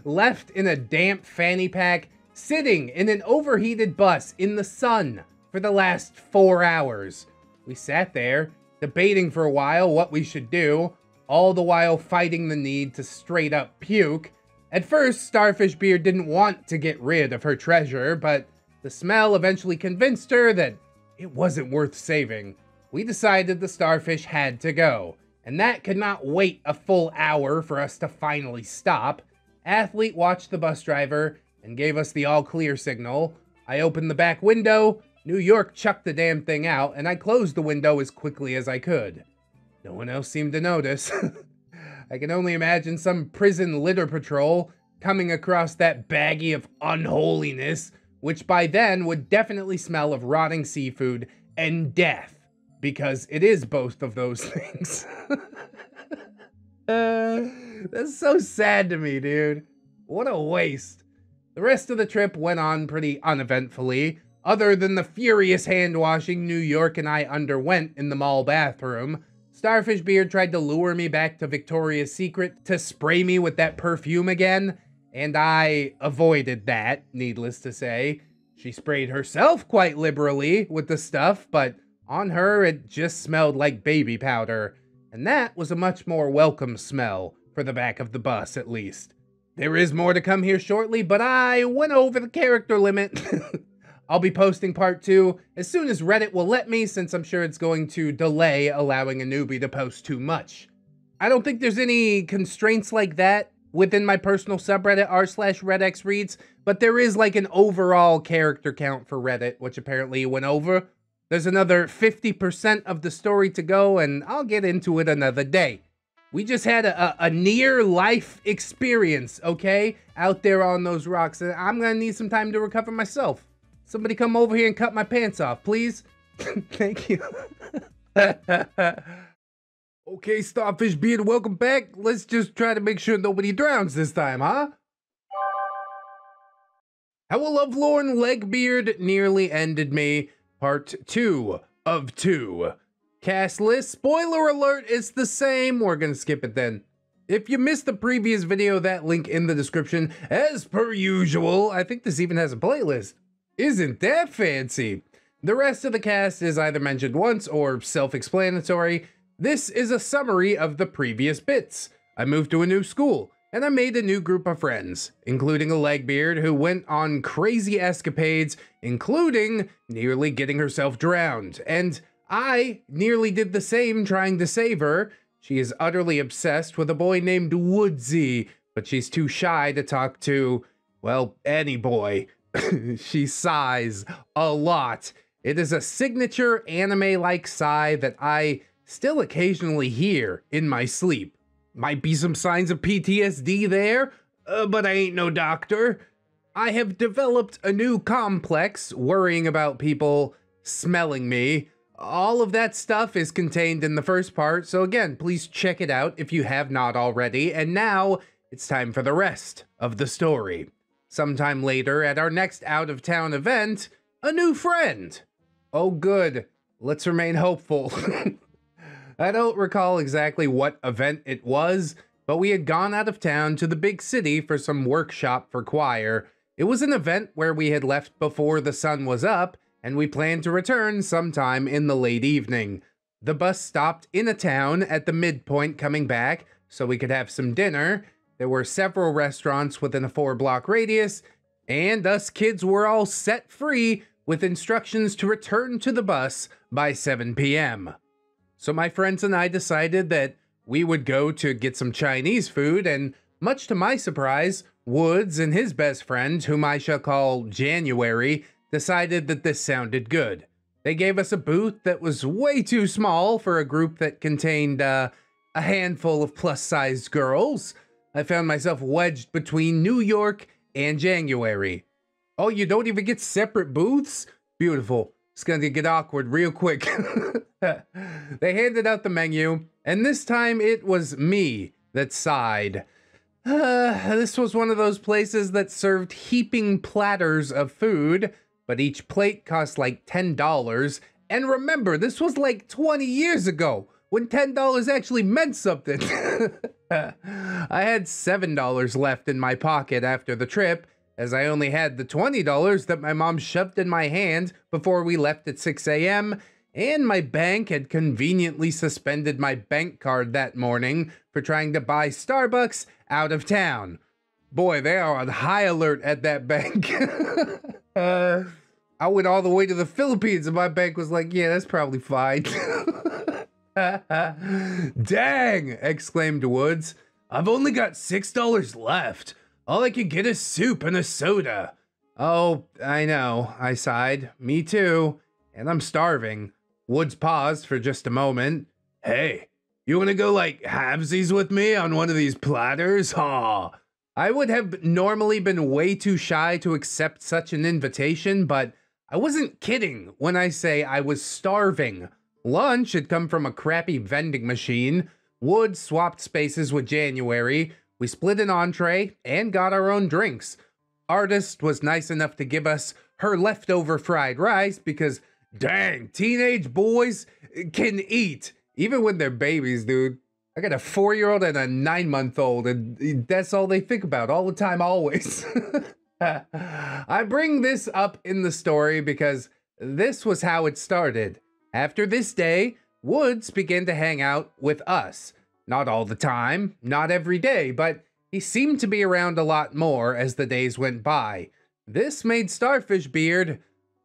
left in a damp fanny pack, sitting in an overheated bus in the sun for the last four hours. We sat there, debating for a while what we should do, all the while fighting the need to straight up puke. At first, Starfishbeard didn't want to get rid of her treasure, but the smell eventually convinced her that it wasn't worth saving. We decided the starfish had to go, and that could not wait a full hour for us to finally stop. Athlete watched the bus driver and gave us the all-clear signal. I opened the back window, New York chucked the damn thing out, and I closed the window as quickly as I could. No one else seemed to notice. I can only imagine some prison litter patrol coming across that baggie of unholiness, which by then would definitely smell of rotting seafood and death, because it is both of those things. uh, that's so sad to me, dude. What a waste. The rest of the trip went on pretty uneventfully, other than the furious hand-washing New York and I underwent in the mall bathroom. Starfishbeard tried to lure me back to Victoria's Secret to spray me with that perfume again, and I avoided that, needless to say. She sprayed herself quite liberally with the stuff, but on her it just smelled like baby powder, and that was a much more welcome smell, for the back of the bus at least. There is more to come here shortly, but I went over the character limit. I'll be posting part two as soon as Reddit will let me, since I'm sure it's going to delay allowing a newbie to post too much. I don't think there's any constraints like that within my personal subreddit, r slash ReddX Reads, but there is like an overall character count for Reddit, which apparently went over. There's another fifty percent of the story to go, and I'll get into it another day. We just had a, a, a near-life experience, okay? Out there on those rocks, and I'm gonna need some time to recover myself. Somebody come over here and cut my pants off, please. Thank you. Okay, Starfishbeard, welcome back. Let's just try to make sure nobody drowns this time, huh? How a lovelorn legbeard nearly ended me. Part two of two. Cast list, spoiler alert, it's the same. We're gonna skip it then. If you missed the previous video, that link in the description, as per usual. I think this even has a playlist. Isn't that fancy? The rest of the cast is either mentioned once or self-explanatory. This is a summary of the previous bits. I moved to a new school, and I made a new group of friends, including a legbeard who went on crazy escapades, including nearly getting herself drowned. And I nearly did the same trying to save her. She is utterly obsessed with a boy named Woodsy, but she's too shy to talk to, well, any boy. She sighs a lot. It is a signature anime-like sigh that I still occasionally hear in my sleep. Might be some signs of P T S D there, uh, but I ain't no doctor. I have developed a new complex, worrying about people smelling me. All of that stuff is contained in the first part, so again, please check it out if you have not already. And now, it's time for the rest of the story. Sometime later, at our next out-of-town event, a new friend. Oh good, let's remain hopeful. I don't recall exactly what event it was, but we had gone out of town to the big city for some workshop for choir. It was an event where we had left before the sun was up, and we planned to return sometime in the late evening. The bus stopped in a town at the midpoint coming back, so we could have some dinner. There were several restaurants within a four block radius, and us kids were all set free with instructions to return to the bus by seven p m So my friends and I decided that we would go to get some Chinese food, and much to my surprise, Woods and his best friend, whom I shall call January, decided that this sounded good. They gave us a booth that was way too small for a group that contained uh, a handful of plus-sized girls. I found myself wedged between New York and January. Oh, you don't even get separate booths? Beautiful. It's gonna get awkward real quick. They handed out the menu, and this time it was me that sighed. Uh, this was one of those places that served heaping platters of food. but each plate costs like ten dollars. And remember, this was like twenty years ago when ten dollars actually meant something. I had seven dollars left in my pocket after the trip, as I only had the twenty dollars that my mom shoved in my hand before we left at six a m, and my bank had conveniently suspended my bank card that morning for trying to buy Starbucks out of town. Boy, they are on high alert at that bank. uh, I went all the way to the Philippines and my bank was like, yeah, that's probably fine. Dang, exclaimed Woods. I've only got six dollars left. All I can get is soup and a soda. Oh, I know, I sighed. Me too. And I'm starving. Woods paused for just a moment. Hey, you wanna go like halvesies with me on one of these platters? Aw. I would have normally been way too shy to accept such an invitation, but I wasn't kidding when I say I was starving. Lunch had come from a crappy vending machine. Woods swapped spaces with January. We split an entree and got our own drinks. Artist was nice enough to give us her leftover fried rice because, dang, teenage boys can eat, even when they're babies, dude. I got a four-year-old and a nine-month-old, and that's all they think about all the time, always. I bring this up in the story because this was how it started. After this day, Woods began to hang out with us. Not all the time, not every day, but he seemed to be around a lot more as the days went by. This made Starfishbeard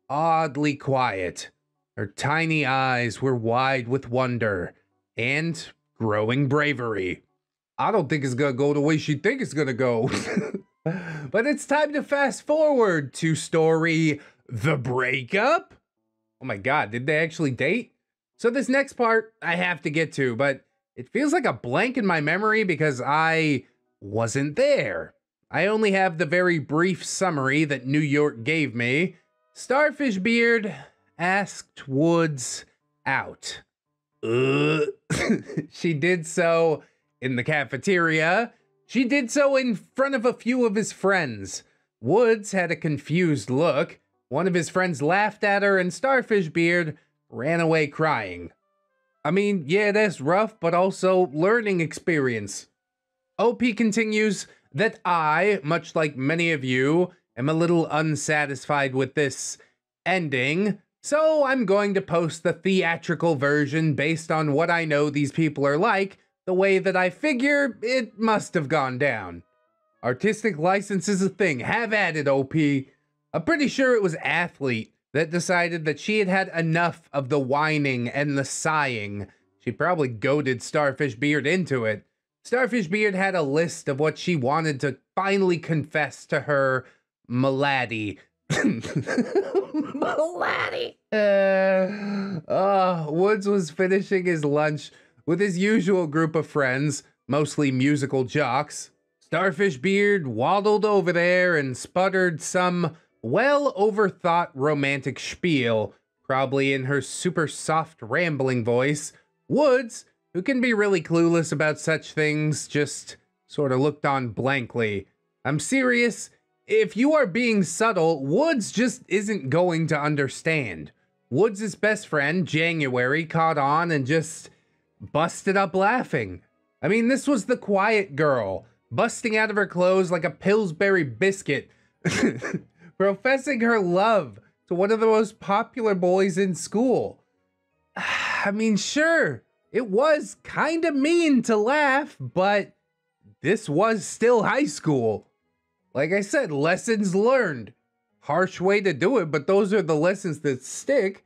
oddly quiet. Her tiny eyes were wide with wonder and growing bravery. I don't think it's gonna go the way she thinks it's gonna go. But it's time to fast forward to story, The Breakup? Oh my God, did they actually date? So this next part I have to get to, but it feels like a blank in my memory because I wasn't there. I only have the very brief summary that New York gave me. Starfishbeard asked Woods out. Uh, she did so in the cafeteria. She did so in front of a few of his friends. Woods had a confused look. One of his friends laughed at her and Starfishbeard ran away crying. I mean, yeah, that's rough, but also learning experience. O P continues that I, much like many of you, am a little unsatisfied with this ending. So I'm going to post the theatrical version based on what I know these people are like, the way that I figure it must have gone down. Artistic license is a thing, have at it, O P. I'm pretty sure it was Athlete that decided that she had had enough of the whining and the sighing. She probably goaded Starfishbeard into it. Starfishbeard had a list of what she wanted to finally confess to her m'lady. M'lady. Uh, uh, Woods was finishing his lunch with his usual group of friends, mostly musical jocks. Starfishbeard waddled over there and sputtered some well-overthought romantic spiel, probably in her super soft rambling voice. Woods, who can be really clueless about such things, just sort of looked on blankly. I'm serious. If you are being subtle, Woods just isn't going to understand. Woods' best friend, January, caught on and just busted up laughing. I mean, this was the quiet girl, busting out of her clothes like a Pillsbury biscuit, professing her love to one of the most popular boys in school. I mean, sure, it was kind of mean to laugh, but this was still high school. Like I said, lessons learned. Harsh way to do it, but those are the lessons that stick.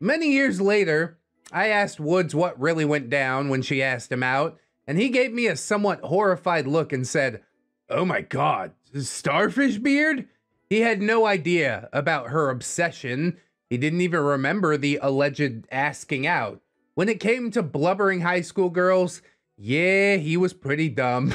Many years later, I asked Woods what really went down when she asked him out, and he gave me a somewhat horrified look and said, "Oh my God, Starfishbeard?" He had no idea about her obsession. He didn't even remember the alleged asking out. When it came to blubbering high school girls, yeah, he was pretty dumb.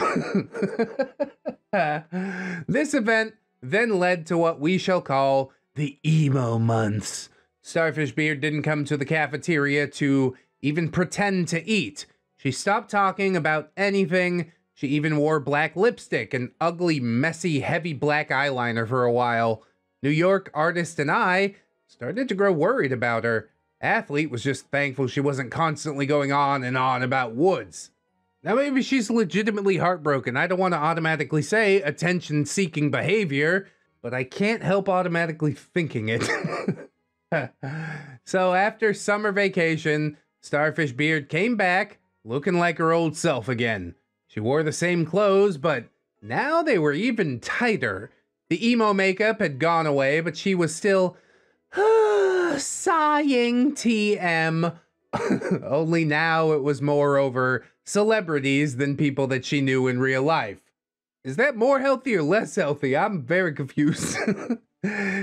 This event then led to what we shall call the emo months. Starfishbeard didn't come to the cafeteria to even pretend to eat. She stopped talking about anything. She even wore black lipstick and ugly, messy, heavy black eyeliner for a while. New York artist and I started to grow worried about her. Athlete was just thankful she wasn't constantly going on and on about Woods. Now maybe she's legitimately heartbroken. I don't want to automatically say attention-seeking behavior, but I can't help automatically thinking it. So after summer vacation, Starfishbeard came back looking like her old self again. She wore the same clothes, but now they were even tighter. The emo makeup had gone away, but she was still sighing T M. Only now it was more over celebrities than people that she knew in real life. Is that more healthy or less healthy? I'm very confused.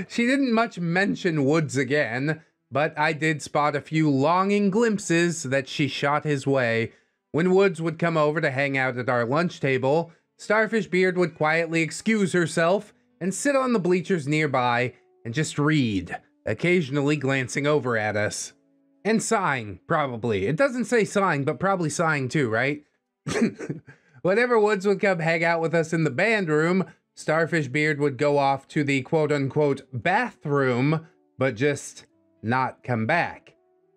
She didn't much mention Woods again, but I did spot a few longing glimpses that she shot his way. When Woods would come over to hang out at our lunch table, Starfishbeard would quietly excuse herself and sit on the bleachers nearby and just read, occasionally glancing over at us. And sighing, probably. It doesn't say sighing, but probably sighing too, right? Whenever Woods would come hang out with us in the band room, Starfishbeard would go off to the quote-unquote bathroom, but just not come back.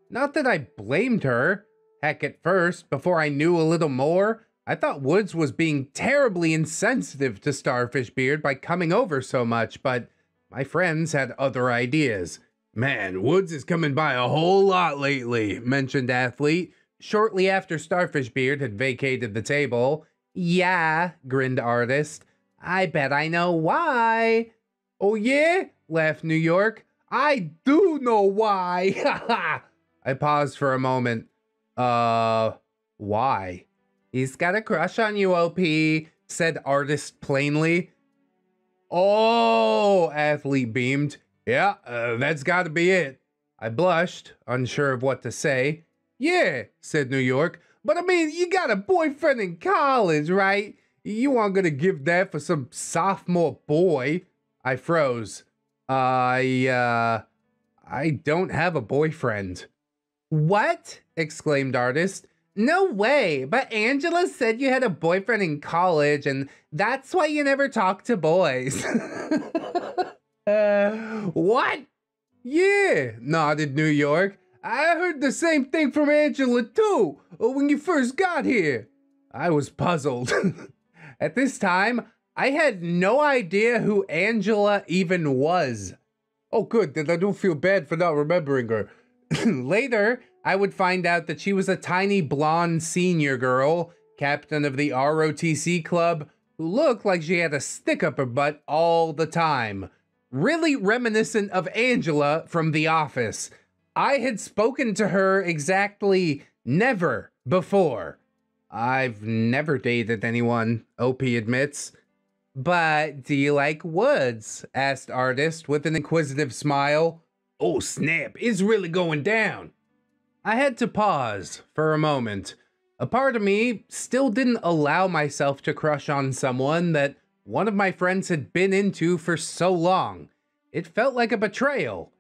Not that I blamed her. Heck, at first, before I knew a little more, I thought Woods was being terribly insensitive to Starfishbeard by coming over so much, but my friends had other ideas. Man, Woods is coming by a whole lot lately, mentioned Athlete, shortly after Starfishbeard had vacated the table. Yeah, grinned Artist. I bet I know why. Oh yeah? Laughed New York. I do know why. Haha. I paused for a moment. Uh, why? He's got a crush on you, O P, said Artist plainly. Oh, Athlete beamed. Yeah, uh, that's gotta be it. I blushed, unsure of what to say. Yeah, said New York, but I mean, you got a boyfriend in college, right? You aren't gonna give that for some sophomore boy. I froze. I, uh, I don't have a boyfriend. What? Exclaimed Artist. No way, but Angela said you had a boyfriend in college and that's why you never talk to boys. Uh, what? Yeah, nodded New York. I heard the same thing from Angela too, when you first got here. I was puzzled. At this time, I had no idea who Angela even was. Oh good, then I don't feel bad for not remembering her. Later, I would find out that she was a tiny blonde senior girl, captain of the R O T C club, who looked like she had a stick up her butt all the time. Really reminiscent of Angela from The Office. I had spoken to her exactly never before. I've never dated anyone, O P admits. But do you like Woods? Asked Artist with an inquisitive smile. Oh snap, it's really going down. I had to pause for a moment. A part of me still didn't allow myself to crush on someone that one of my friends had been into for so long. It felt like a betrayal.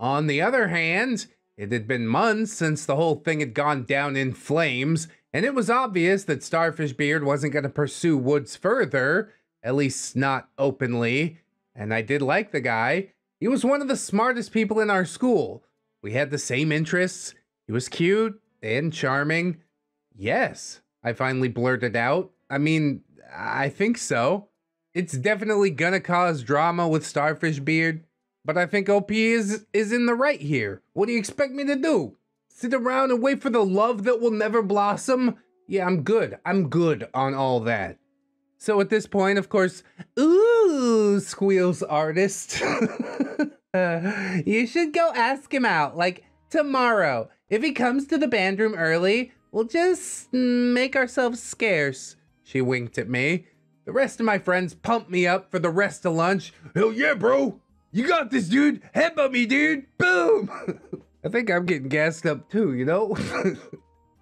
On the other hand, it had been months since the whole thing had gone down in flames, and it was obvious that Starfishbeard wasn't going to pursue Woods further, at least not openly. And I did like the guy. He was one of the smartest people in our school. We had the same interests. He was cute and charming. Yes, I finally blurted out. I mean, I think so. It's definitely gonna cause drama with Starfishbeard, but I think O P is, is in the right here. What do you expect me to do? Sit around and wait for the love that will never blossom? Yeah, I'm good. I'm good on all that. So at this point, of course, ooh, squeals Artist. uh, you should go ask him out, like tomorrow. If he comes to the band room early, we'll just make ourselves scarce. She winked at me. The rest of my friends pumped me up for the rest of lunch. Hell yeah, bro. You got this, dude. Head by me, dude. Boom. I think I'm getting gassed up too, you know?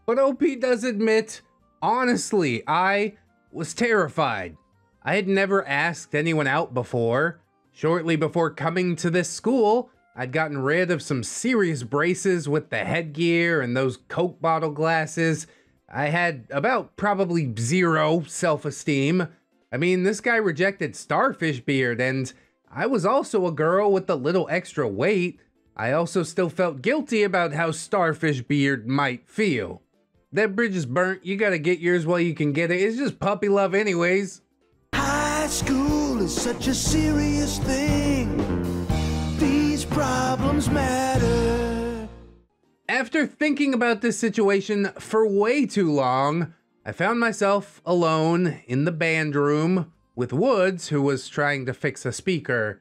But O P does admit, honestly, I was terrified. I had never asked anyone out before. Shortly before coming to this school, I'd gotten rid of some serious braces with the headgear and those Coke bottle glasses. I had about probably zero self-esteem. I mean, this guy rejected Starfishbeard, and I was also a girl with a little extra weight. I also still felt guilty about how Starfishbeard might feel. That bridge is burnt, you gotta get yours while you can get it. It's just puppy love anyways. High school is such a serious thing. These problems matter. After thinking about this situation for way too long, I found myself alone in the band room with Woods, who was trying to fix a speaker.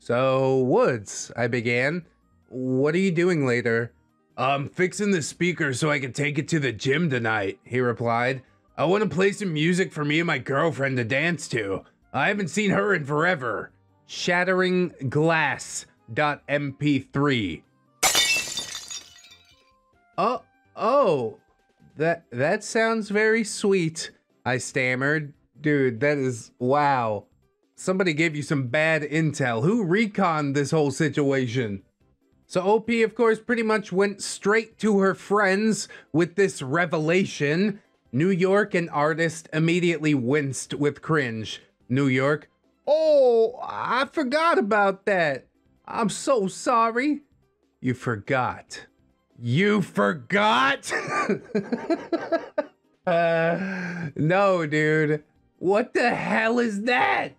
So, Woods, I began. What are you doing later? I'm fixing the speaker so I can take it to the gym tonight, he replied. I want to play some music for me and my girlfriend to dance to. I haven't seen her in forever. shattering glass dot M P three. Oh, oh, that, that sounds very sweet, I stammered. Dude, that is, wow. Somebody gave you some bad intel. Who reconned this whole situation? So O P, of course, pretty much went straight to her friends with this revelation. New York, an artist, immediately winced with cringe. New York, oh, I forgot about that. I'm so sorry. You forgot. You forgot? uh, no, dude. What the hell is that?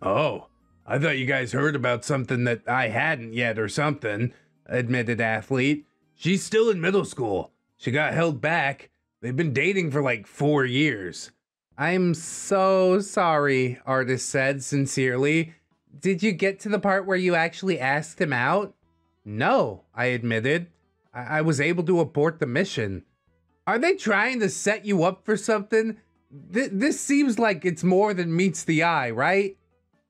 Oh. I thought you guys heard about something that I hadn't yet or something, admitted Athlete. She's still in middle school. She got held back. They've been dating for like four years. I'm so sorry, Artist said sincerely. Did you get to the part where you actually asked him out? No, I admitted. I, I was able to abort the mission. Are they trying to set you up for something? Th this seems like it's more than meets the eye, right?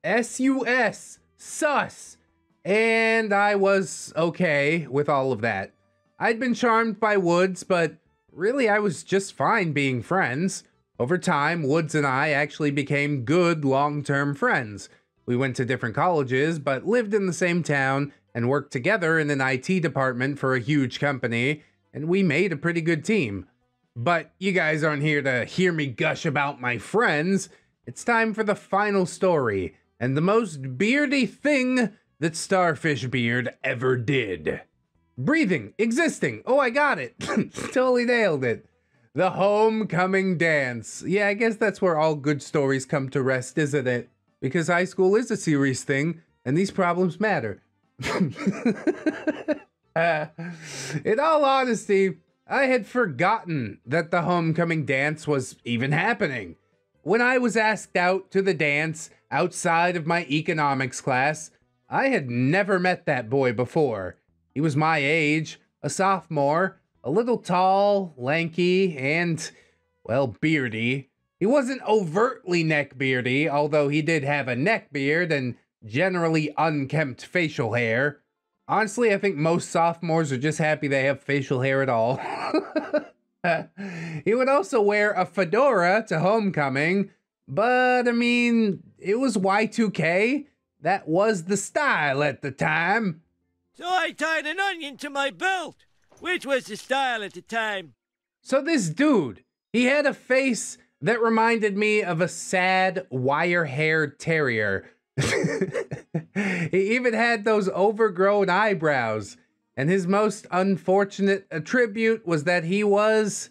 S U S, sus, and I was okay with all of that. I'd been charmed by Woods, but really I was just fine being friends. Over time, Woods and I actually became good long-term friends. We went to different colleges, but lived in the same town and worked together in an I T department for a huge company, and we made a pretty good team. But you guys aren't here to hear me gush about my friends. It's time for the final story. And the most beardy thing that Starfishbeard ever did. Breathing, existing, oh I got it, totally nailed it. The homecoming dance. Yeah, I guess that's where all good stories come to rest, isn't it? Because high school is a serious thing, and these problems matter. uh, in all honesty, I had forgotten that the homecoming dance was even happening. When I was asked out to the dance outside of my economics class, I had never met that boy before. He was my age, a sophomore, a little tall, lanky, and, well, beardy. He wasn't overtly neckbeardy, although he did have a neckbeard and generally unkempt facial hair. Honestly, I think most sophomores are just happy they have facial hair at all. Uh, he would also wear a fedora to homecoming, but I mean, it was Y two K. That was the style at the time. So I tied an onion to my belt, which was the style at the time. So this dude, he had a face that reminded me of a sad wire-haired terrier. He even had those overgrown eyebrows. And his most unfortunate attribute was that he was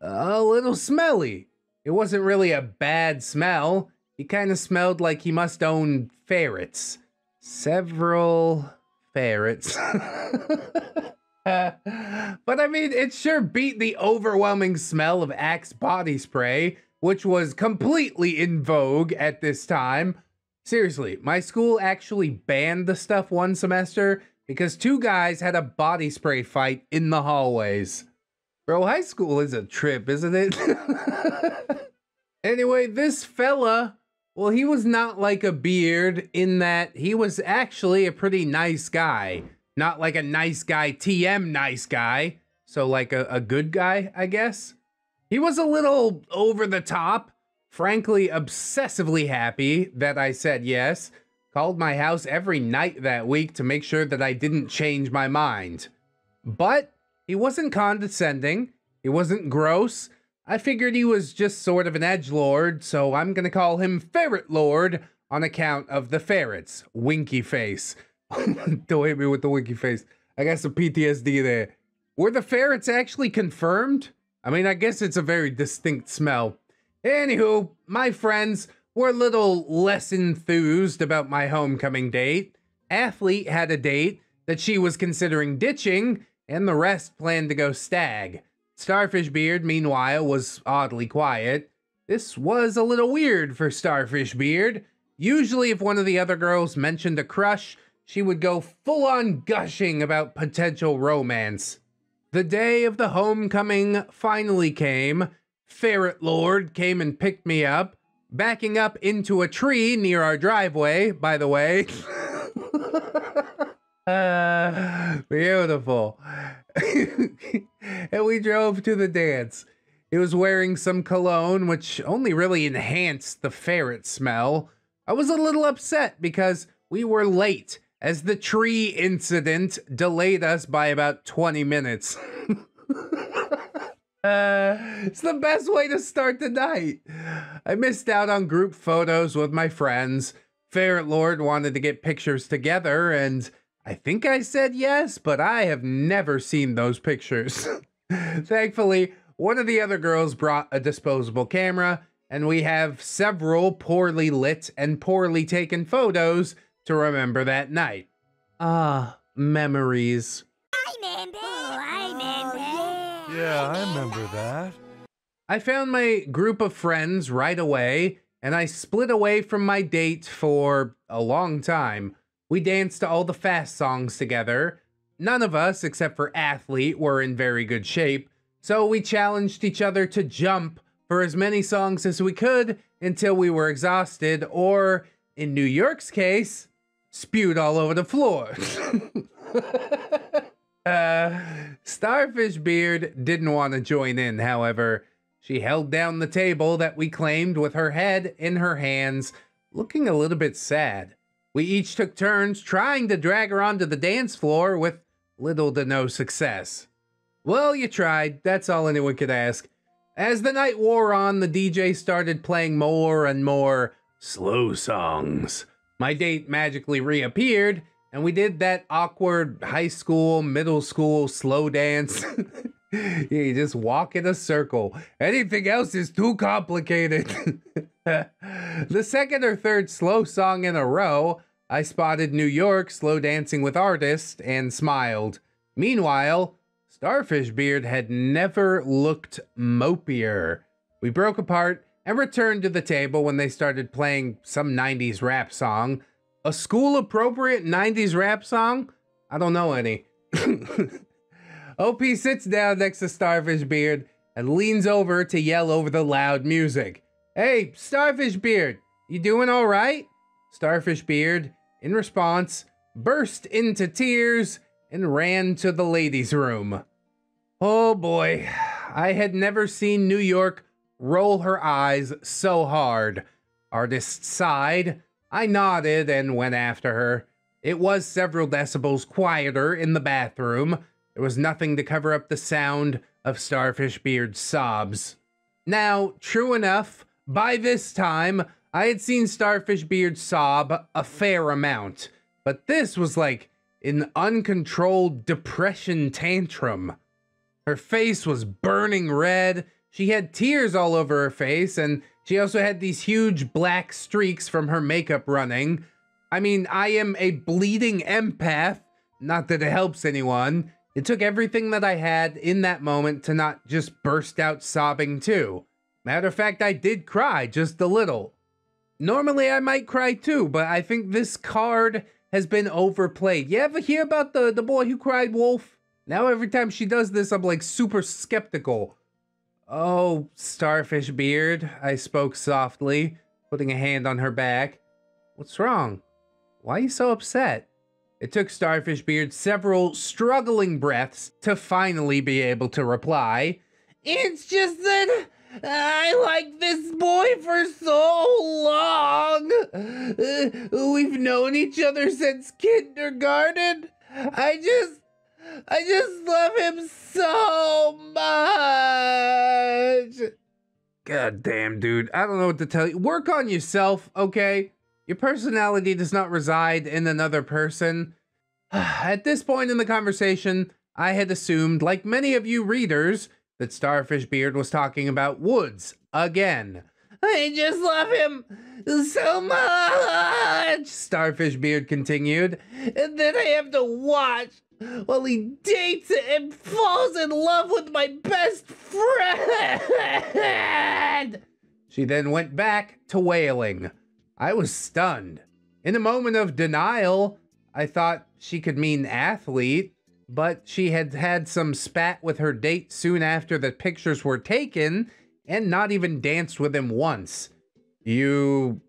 a little smelly. It wasn't really a bad smell. He kind of smelled like he must own ferrets. Several ferrets. uh, but I mean, it sure beat the overwhelming smell of Axe body spray, which was completely in vogue at this time. Seriously, my school actually banned the stuff one semester because two guys had a body spray fight in the hallways. Bro, high school is a trip, isn't it? Anyway, this fella, well, he was not like a beard in that he was actually a pretty nice guy. Not like a nice guy, T M nice guy. So like a, a good guy, I guess. He was a little over the top, frankly, obsessively happy that I said yes. Called my house every night that week to make sure that I didn't change my mind. But he wasn't condescending. He wasn't gross. I figured he was just sort of an edgelord, so I'm gonna call him Ferret Lord on account of the ferrets. Winky face. Don't hit me with the winky face. I got some P T S D there. Were the ferrets actually confirmed? I mean, I guess it's a very distinct smell. Anywho, my friends were a little less enthused about my homecoming date. Athlete had a date that she was considering ditching, and the rest planned to go stag. Starfishbeard, meanwhile, was oddly quiet. This was a little weird for Starfishbeard. Usually if one of the other girls mentioned a crush, she would go full-on gushing about potential romance. The day of the homecoming finally came. Ferret Lord came and picked me up, backing up into a tree near our driveway, by the way. uh, beautiful. And we drove to the dance. He was wearing some cologne, which only really enhanced the ferret smell. I was a little upset because we were late, as the tree incident delayed us by about twenty minutes. uh, it's the best way to start the night. I missed out on group photos with my friends. Ferret Lord wanted to get pictures together, and I think I said yes, but I have never seen those pictures. Thankfully, one of the other girls brought a disposable camera, and we have several poorly lit and poorly taken photos to remember that night. Ah, memories. I remember. Oh, I remember. Oh, yeah, yeah I, remember. I remember that. I found my group of friends right away, and I split away from my date for a long time. We danced to all the fast songs together. None of us, except for Athlete, were in very good shape, so we challenged each other to jump for as many songs as we could until we were exhausted, or, in New York's case, spewed all over the floor. uh, Starfishbeard didn't want to join in, however. She held down the table that we claimed with her head in her hands, looking a little bit sad. We each took turns trying to drag her onto the dance floor with little to no success. Well, you tried. That's all anyone could ask. As the night wore on, the D J started playing more and more slow songs. My date magically reappeared, and we did that awkward high school, middle school slow dance. You just walk in a circle. Anything else is too complicated. The second or third slow song in a row, I spotted New York slow dancing with artists and smiled. Meanwhile, Starfishbeard had never looked mopier. We broke apart and returned to the table when they started playing some nineties rap song. A school-appropriate nineties rap song? I don't know any. O P sits down next to Starfishbeard and leans over to yell over the loud music. Hey, Starfishbeard, you doing all right? Starfishbeard, in response, burst into tears and ran to the ladies' room. Oh boy, I had never seen New York roll her eyes so hard. Artist sighed. I nodded and went after her. It was several decibels quieter in the bathroom. There was nothing to cover up the sound of Starfishbeard's sobs. Now, true enough, by this time, I had seen Starfishbeard sob a fair amount, but this was like an uncontrolled depression tantrum. Her face was burning red, she had tears all over her face, and she also had these huge black streaks from her makeup running. I mean, I am a bleeding empath, not that it helps anyone. It took everything that I had in that moment to not just burst out sobbing too. Matter of fact, I did cry, just a little. Normally I might cry too, but I think this card has been overplayed. You ever hear about the, the boy who cried wolf? Now every time she does this, I'm like super skeptical. Oh, Starfishbeard, I spoke softly, putting a hand on her back. What's wrong? Why are you so upset? It took Starfishbeard several struggling breaths to finally be able to reply. It's just that I liked this boy for so long. Uh, we've known each other since kindergarten. I just, I just love him so much. God damn, dude. I don't know what to tell you. Work on yourself, okay? Your personality does not reside in another person. At this point in the conversation, I had assumed, like many of you readers, that Starfishbeard was talking about Woods again. I just love him so much, Starfishbeard continued, and then I have to watch while he dates and falls in love with my best friend. She then went back to wailing. I was stunned. In a moment of denial, I thought she could mean athlete, but she had had some spat with her date soon after the pictures were taken, and not even danced with him once. You...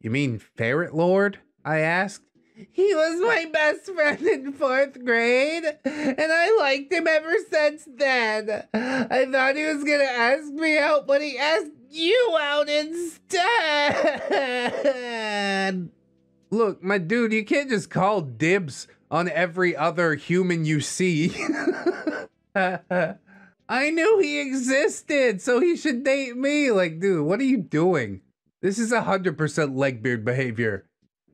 you mean Ferret Lord? I asked. He was my best friend in fourth grade, and I liked him ever since then. I thought he was gonna ask me out, but he asked you out instead. Look, my dude, you can't just call dibs on every other human you see. I knew he existed, so he should date me. Like, dude, what are you doing? This is one hundred percent Legbeard behavior.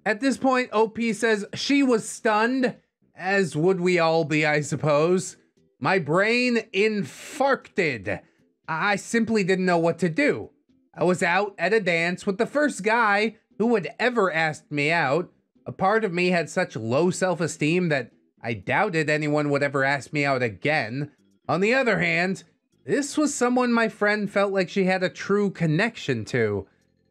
At this point, O P says she was stunned, as would we all be, I suppose. My brain infarcted. I simply didn't know what to do. I was out at a dance with the first guy who had ever asked me out. A part of me had such low self-esteem that I doubted anyone would ever ask me out again. On the other hand, this was someone my friend felt like she had a true connection to.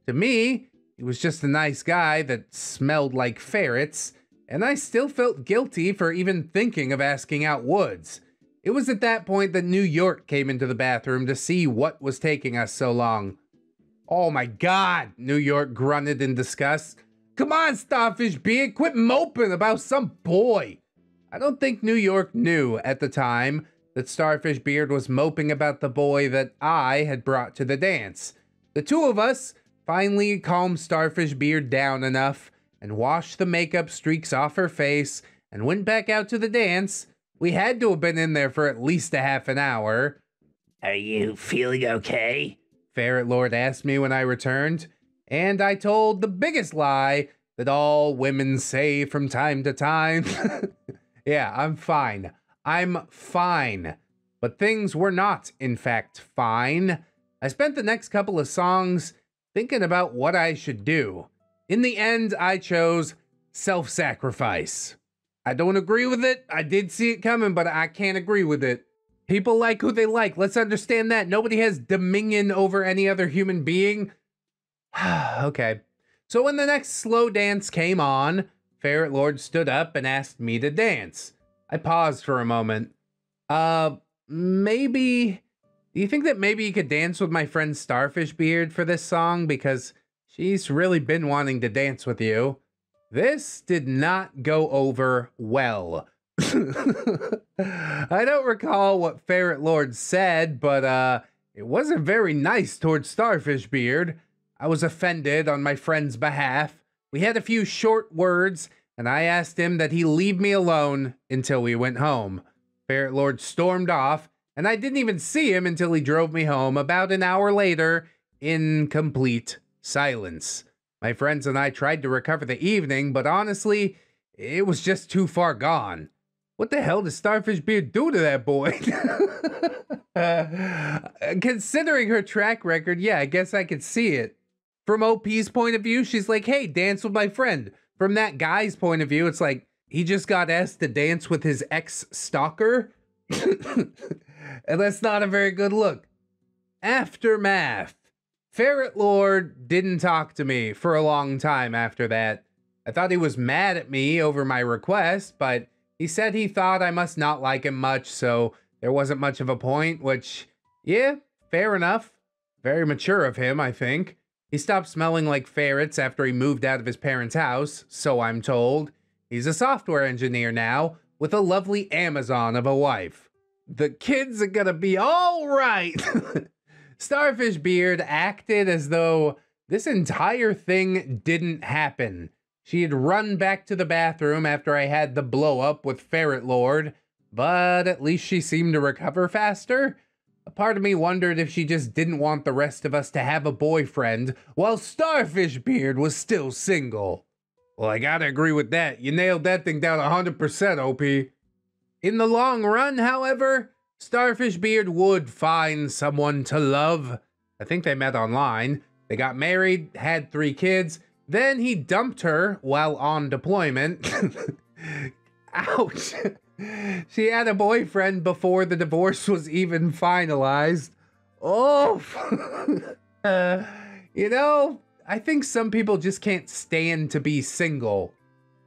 To me, he was just a nice guy that smelled like ferrets, and I still felt guilty for even thinking of asking out Woods. It was at that point that New York came into the bathroom to see what was taking us so long. Oh my God, New York grunted in disgust. Come on, Starfishbeard, quit moping about some boy. I don't think New York knew at the time that Starfishbeard was moping about the boy that I had brought to the dance. The two of us finally calmed Starfishbeard down enough and washed the makeup streaks off her face and went back out to the dance. We had to have been in there for at least a half an hour. Are you feeling okay? Ferret Lord asked me when I returned, and I told the biggest lie that all women say from time to time. Yeah, I'm fine. I'm fine, but things were not, in fact, fine. I spent the next couple of songs thinking about what I should do. In the end, I chose self-sacrifice. I don't agree with it. I did see it coming, but I can't agree with it. People like who they like. Let's understand that. Nobody has dominion over any other human being. Okay. So when the next slow dance came on, Ferret Lord stood up and asked me to dance. I paused for a moment. Uh, maybe... Do you think that maybe you could dance with my friend Starfishbeard for this song? Because she's really been wanting to dance with you. This did not go over well. I don't recall what Ferret Lord said, but uh, it wasn't very nice towards Starfishbeard. I was offended on my friend's behalf. We had a few short words, and I asked him that he leave me alone until we went home. Ferret Lord stormed off, and I didn't even see him until he drove me home about an hour later in complete silence. My friends and I tried to recover the evening, but honestly, it was just too far gone. What the hell did Starfishbeard do to that boy? uh, considering her track record, yeah, I guess I could see it. From O P's point of view, she's like, hey, dance with my friend. From that guy's point of view, it's like, he just got asked to dance with his ex-stalker. And that's not a very good look. Aftermath. Ferret Lord didn't talk to me for a long time after that. I thought he was mad at me over my request, but he said he thought I must not like him much, so there wasn't much of a point, which, yeah, fair enough. Very mature of him, I think. He stopped smelling like ferrets after he moved out of his parents' house, so I'm told. He's a software engineer now, with a lovely Amazon of a wife. The kids are gonna be all right! Starfishbeard acted as though this entire thing didn't happen. She had run back to the bathroom after I had the blow-up with Ferret Lord, but at least she seemed to recover faster. A part of me wondered if she just didn't want the rest of us to have a boyfriend while Starfishbeard was still single. Well, I gotta agree with that. You nailed that thing down one hundred percent, O P. In the long run, however, Starfishbeard would find someone to love. I think they met online. They got married, had three kids. Then he dumped her while on deployment. Ouch. She had a boyfriend before the divorce was even finalized. Oh, uh, you know, I think some people just can't stand to be single.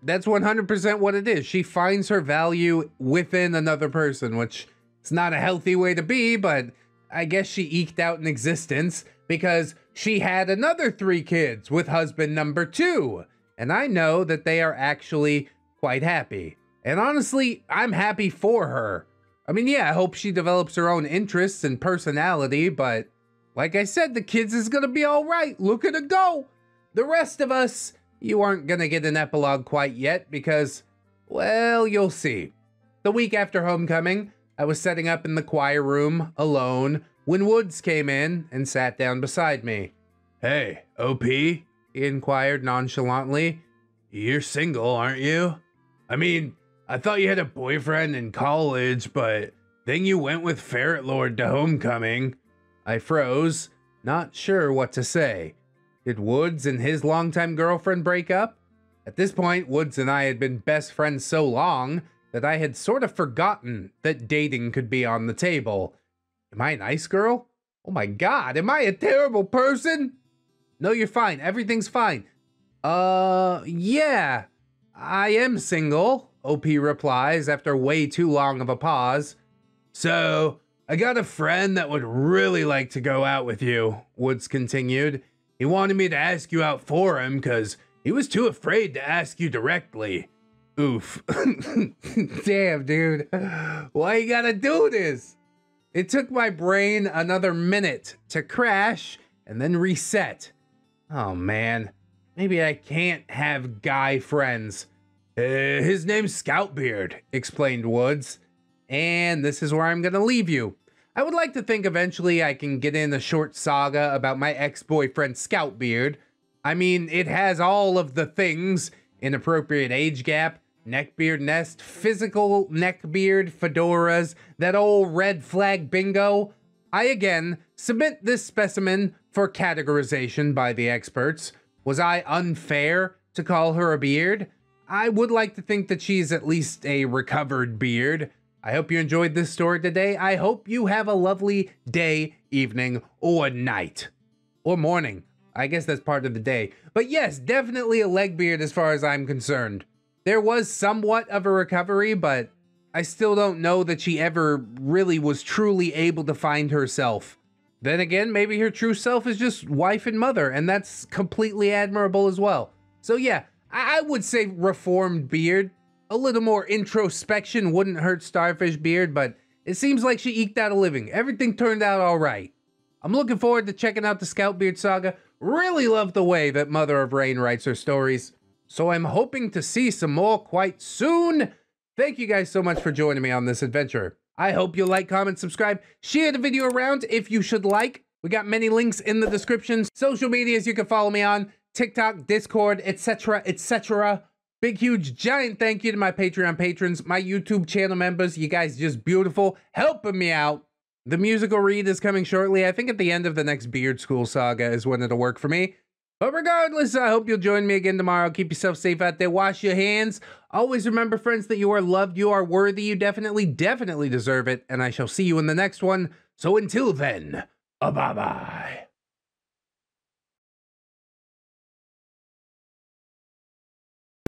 That's one hundred percent what it is. She finds her value within another person, which is not a healthy way to be, but I guess she eked out an existence because she had another three kids with husband number two. And I know that they are actually quite happy. And honestly, I'm happy for her. I mean, yeah, I hope she develops her own interests and personality, but like I said, the kids is gonna be all right. Look at her go. The rest of us, you aren't gonna get an epilogue quite yet because, well, you'll see. The week after homecoming, I was setting up in the choir room alone when Woods came in and sat down beside me. Hey, O P, he inquired nonchalantly. You're single, aren't you? I mean, I thought you had a boyfriend in college, but then you went with Ferret Lord to homecoming. I froze, not sure what to say. Did Woods and his longtime girlfriend break up? At this point, Woods and I had been best friends so long that I had sort of forgotten that dating could be on the table. Am I a nice girl? Oh my God, am I a terrible person? No, you're fine. Everything's fine. Uh, yeah, I am single. O P replies after way too long of a pause. So, I got a friend that would really like to go out with you, Woods continued. He wanted me to ask you out for him because he was too afraid to ask you directly. Oof. Damn, dude. Why you gotta do this? It took my brain another minute to crash and then reset. Oh man, maybe I can't have guy friends. Uh, his name's Scoutbeard, explained Woods. And this is where I'm gonna leave you. I would like to think eventually I can get in a short saga about my ex-boyfriend Scoutbeard. I mean, it has all of the things: inappropriate age gap, neckbeard nest, physical neckbeard, fedoras, that old red flag bingo. I again submit this specimen for categorization by the experts. Was I unfair to call her a beard? I would like to think that she's at least a recovered beard. I hope you enjoyed this story today. I hope you have a lovely day, evening, or night. Or morning. I guess that's part of the day. But yes, definitely a leg beard as far as I'm concerned. There was somewhat of a recovery, but I still don't know that she ever really was truly able to find herself. Then again, maybe her true self is just wife and mother, and that's completely admirable as well. So yeah. I would say reformed beard. A little more introspection wouldn't hurt Starfishbeard, but it seems like she eked out a living. Everything turned out all right. I'm looking forward to checking out the Scoutbeard saga. Really love the way that Mother of Rain writes her stories. So I'm hoping to see some more quite soon. Thank you guys so much for joining me on this adventure. I hope you like, comment, subscribe, share the video around if you should like. We got many links in the description. Social medias you can follow me on. TikTok, Discord, et cetera, et cetera. Big, huge, giant thank you to my Patreon patrons, my YouTube channel members. You guys just beautiful, helping me out. The musical read is coming shortly. I think at the end of the next Beard School saga is when it'll work for me. But regardless, I hope you'll join me again tomorrow. Keep yourself safe out there. Wash your hands. Always remember, friends, that you are loved. You are worthy. You definitely, definitely deserve it. And I shall see you in the next one. So until then, uh, bye-bye.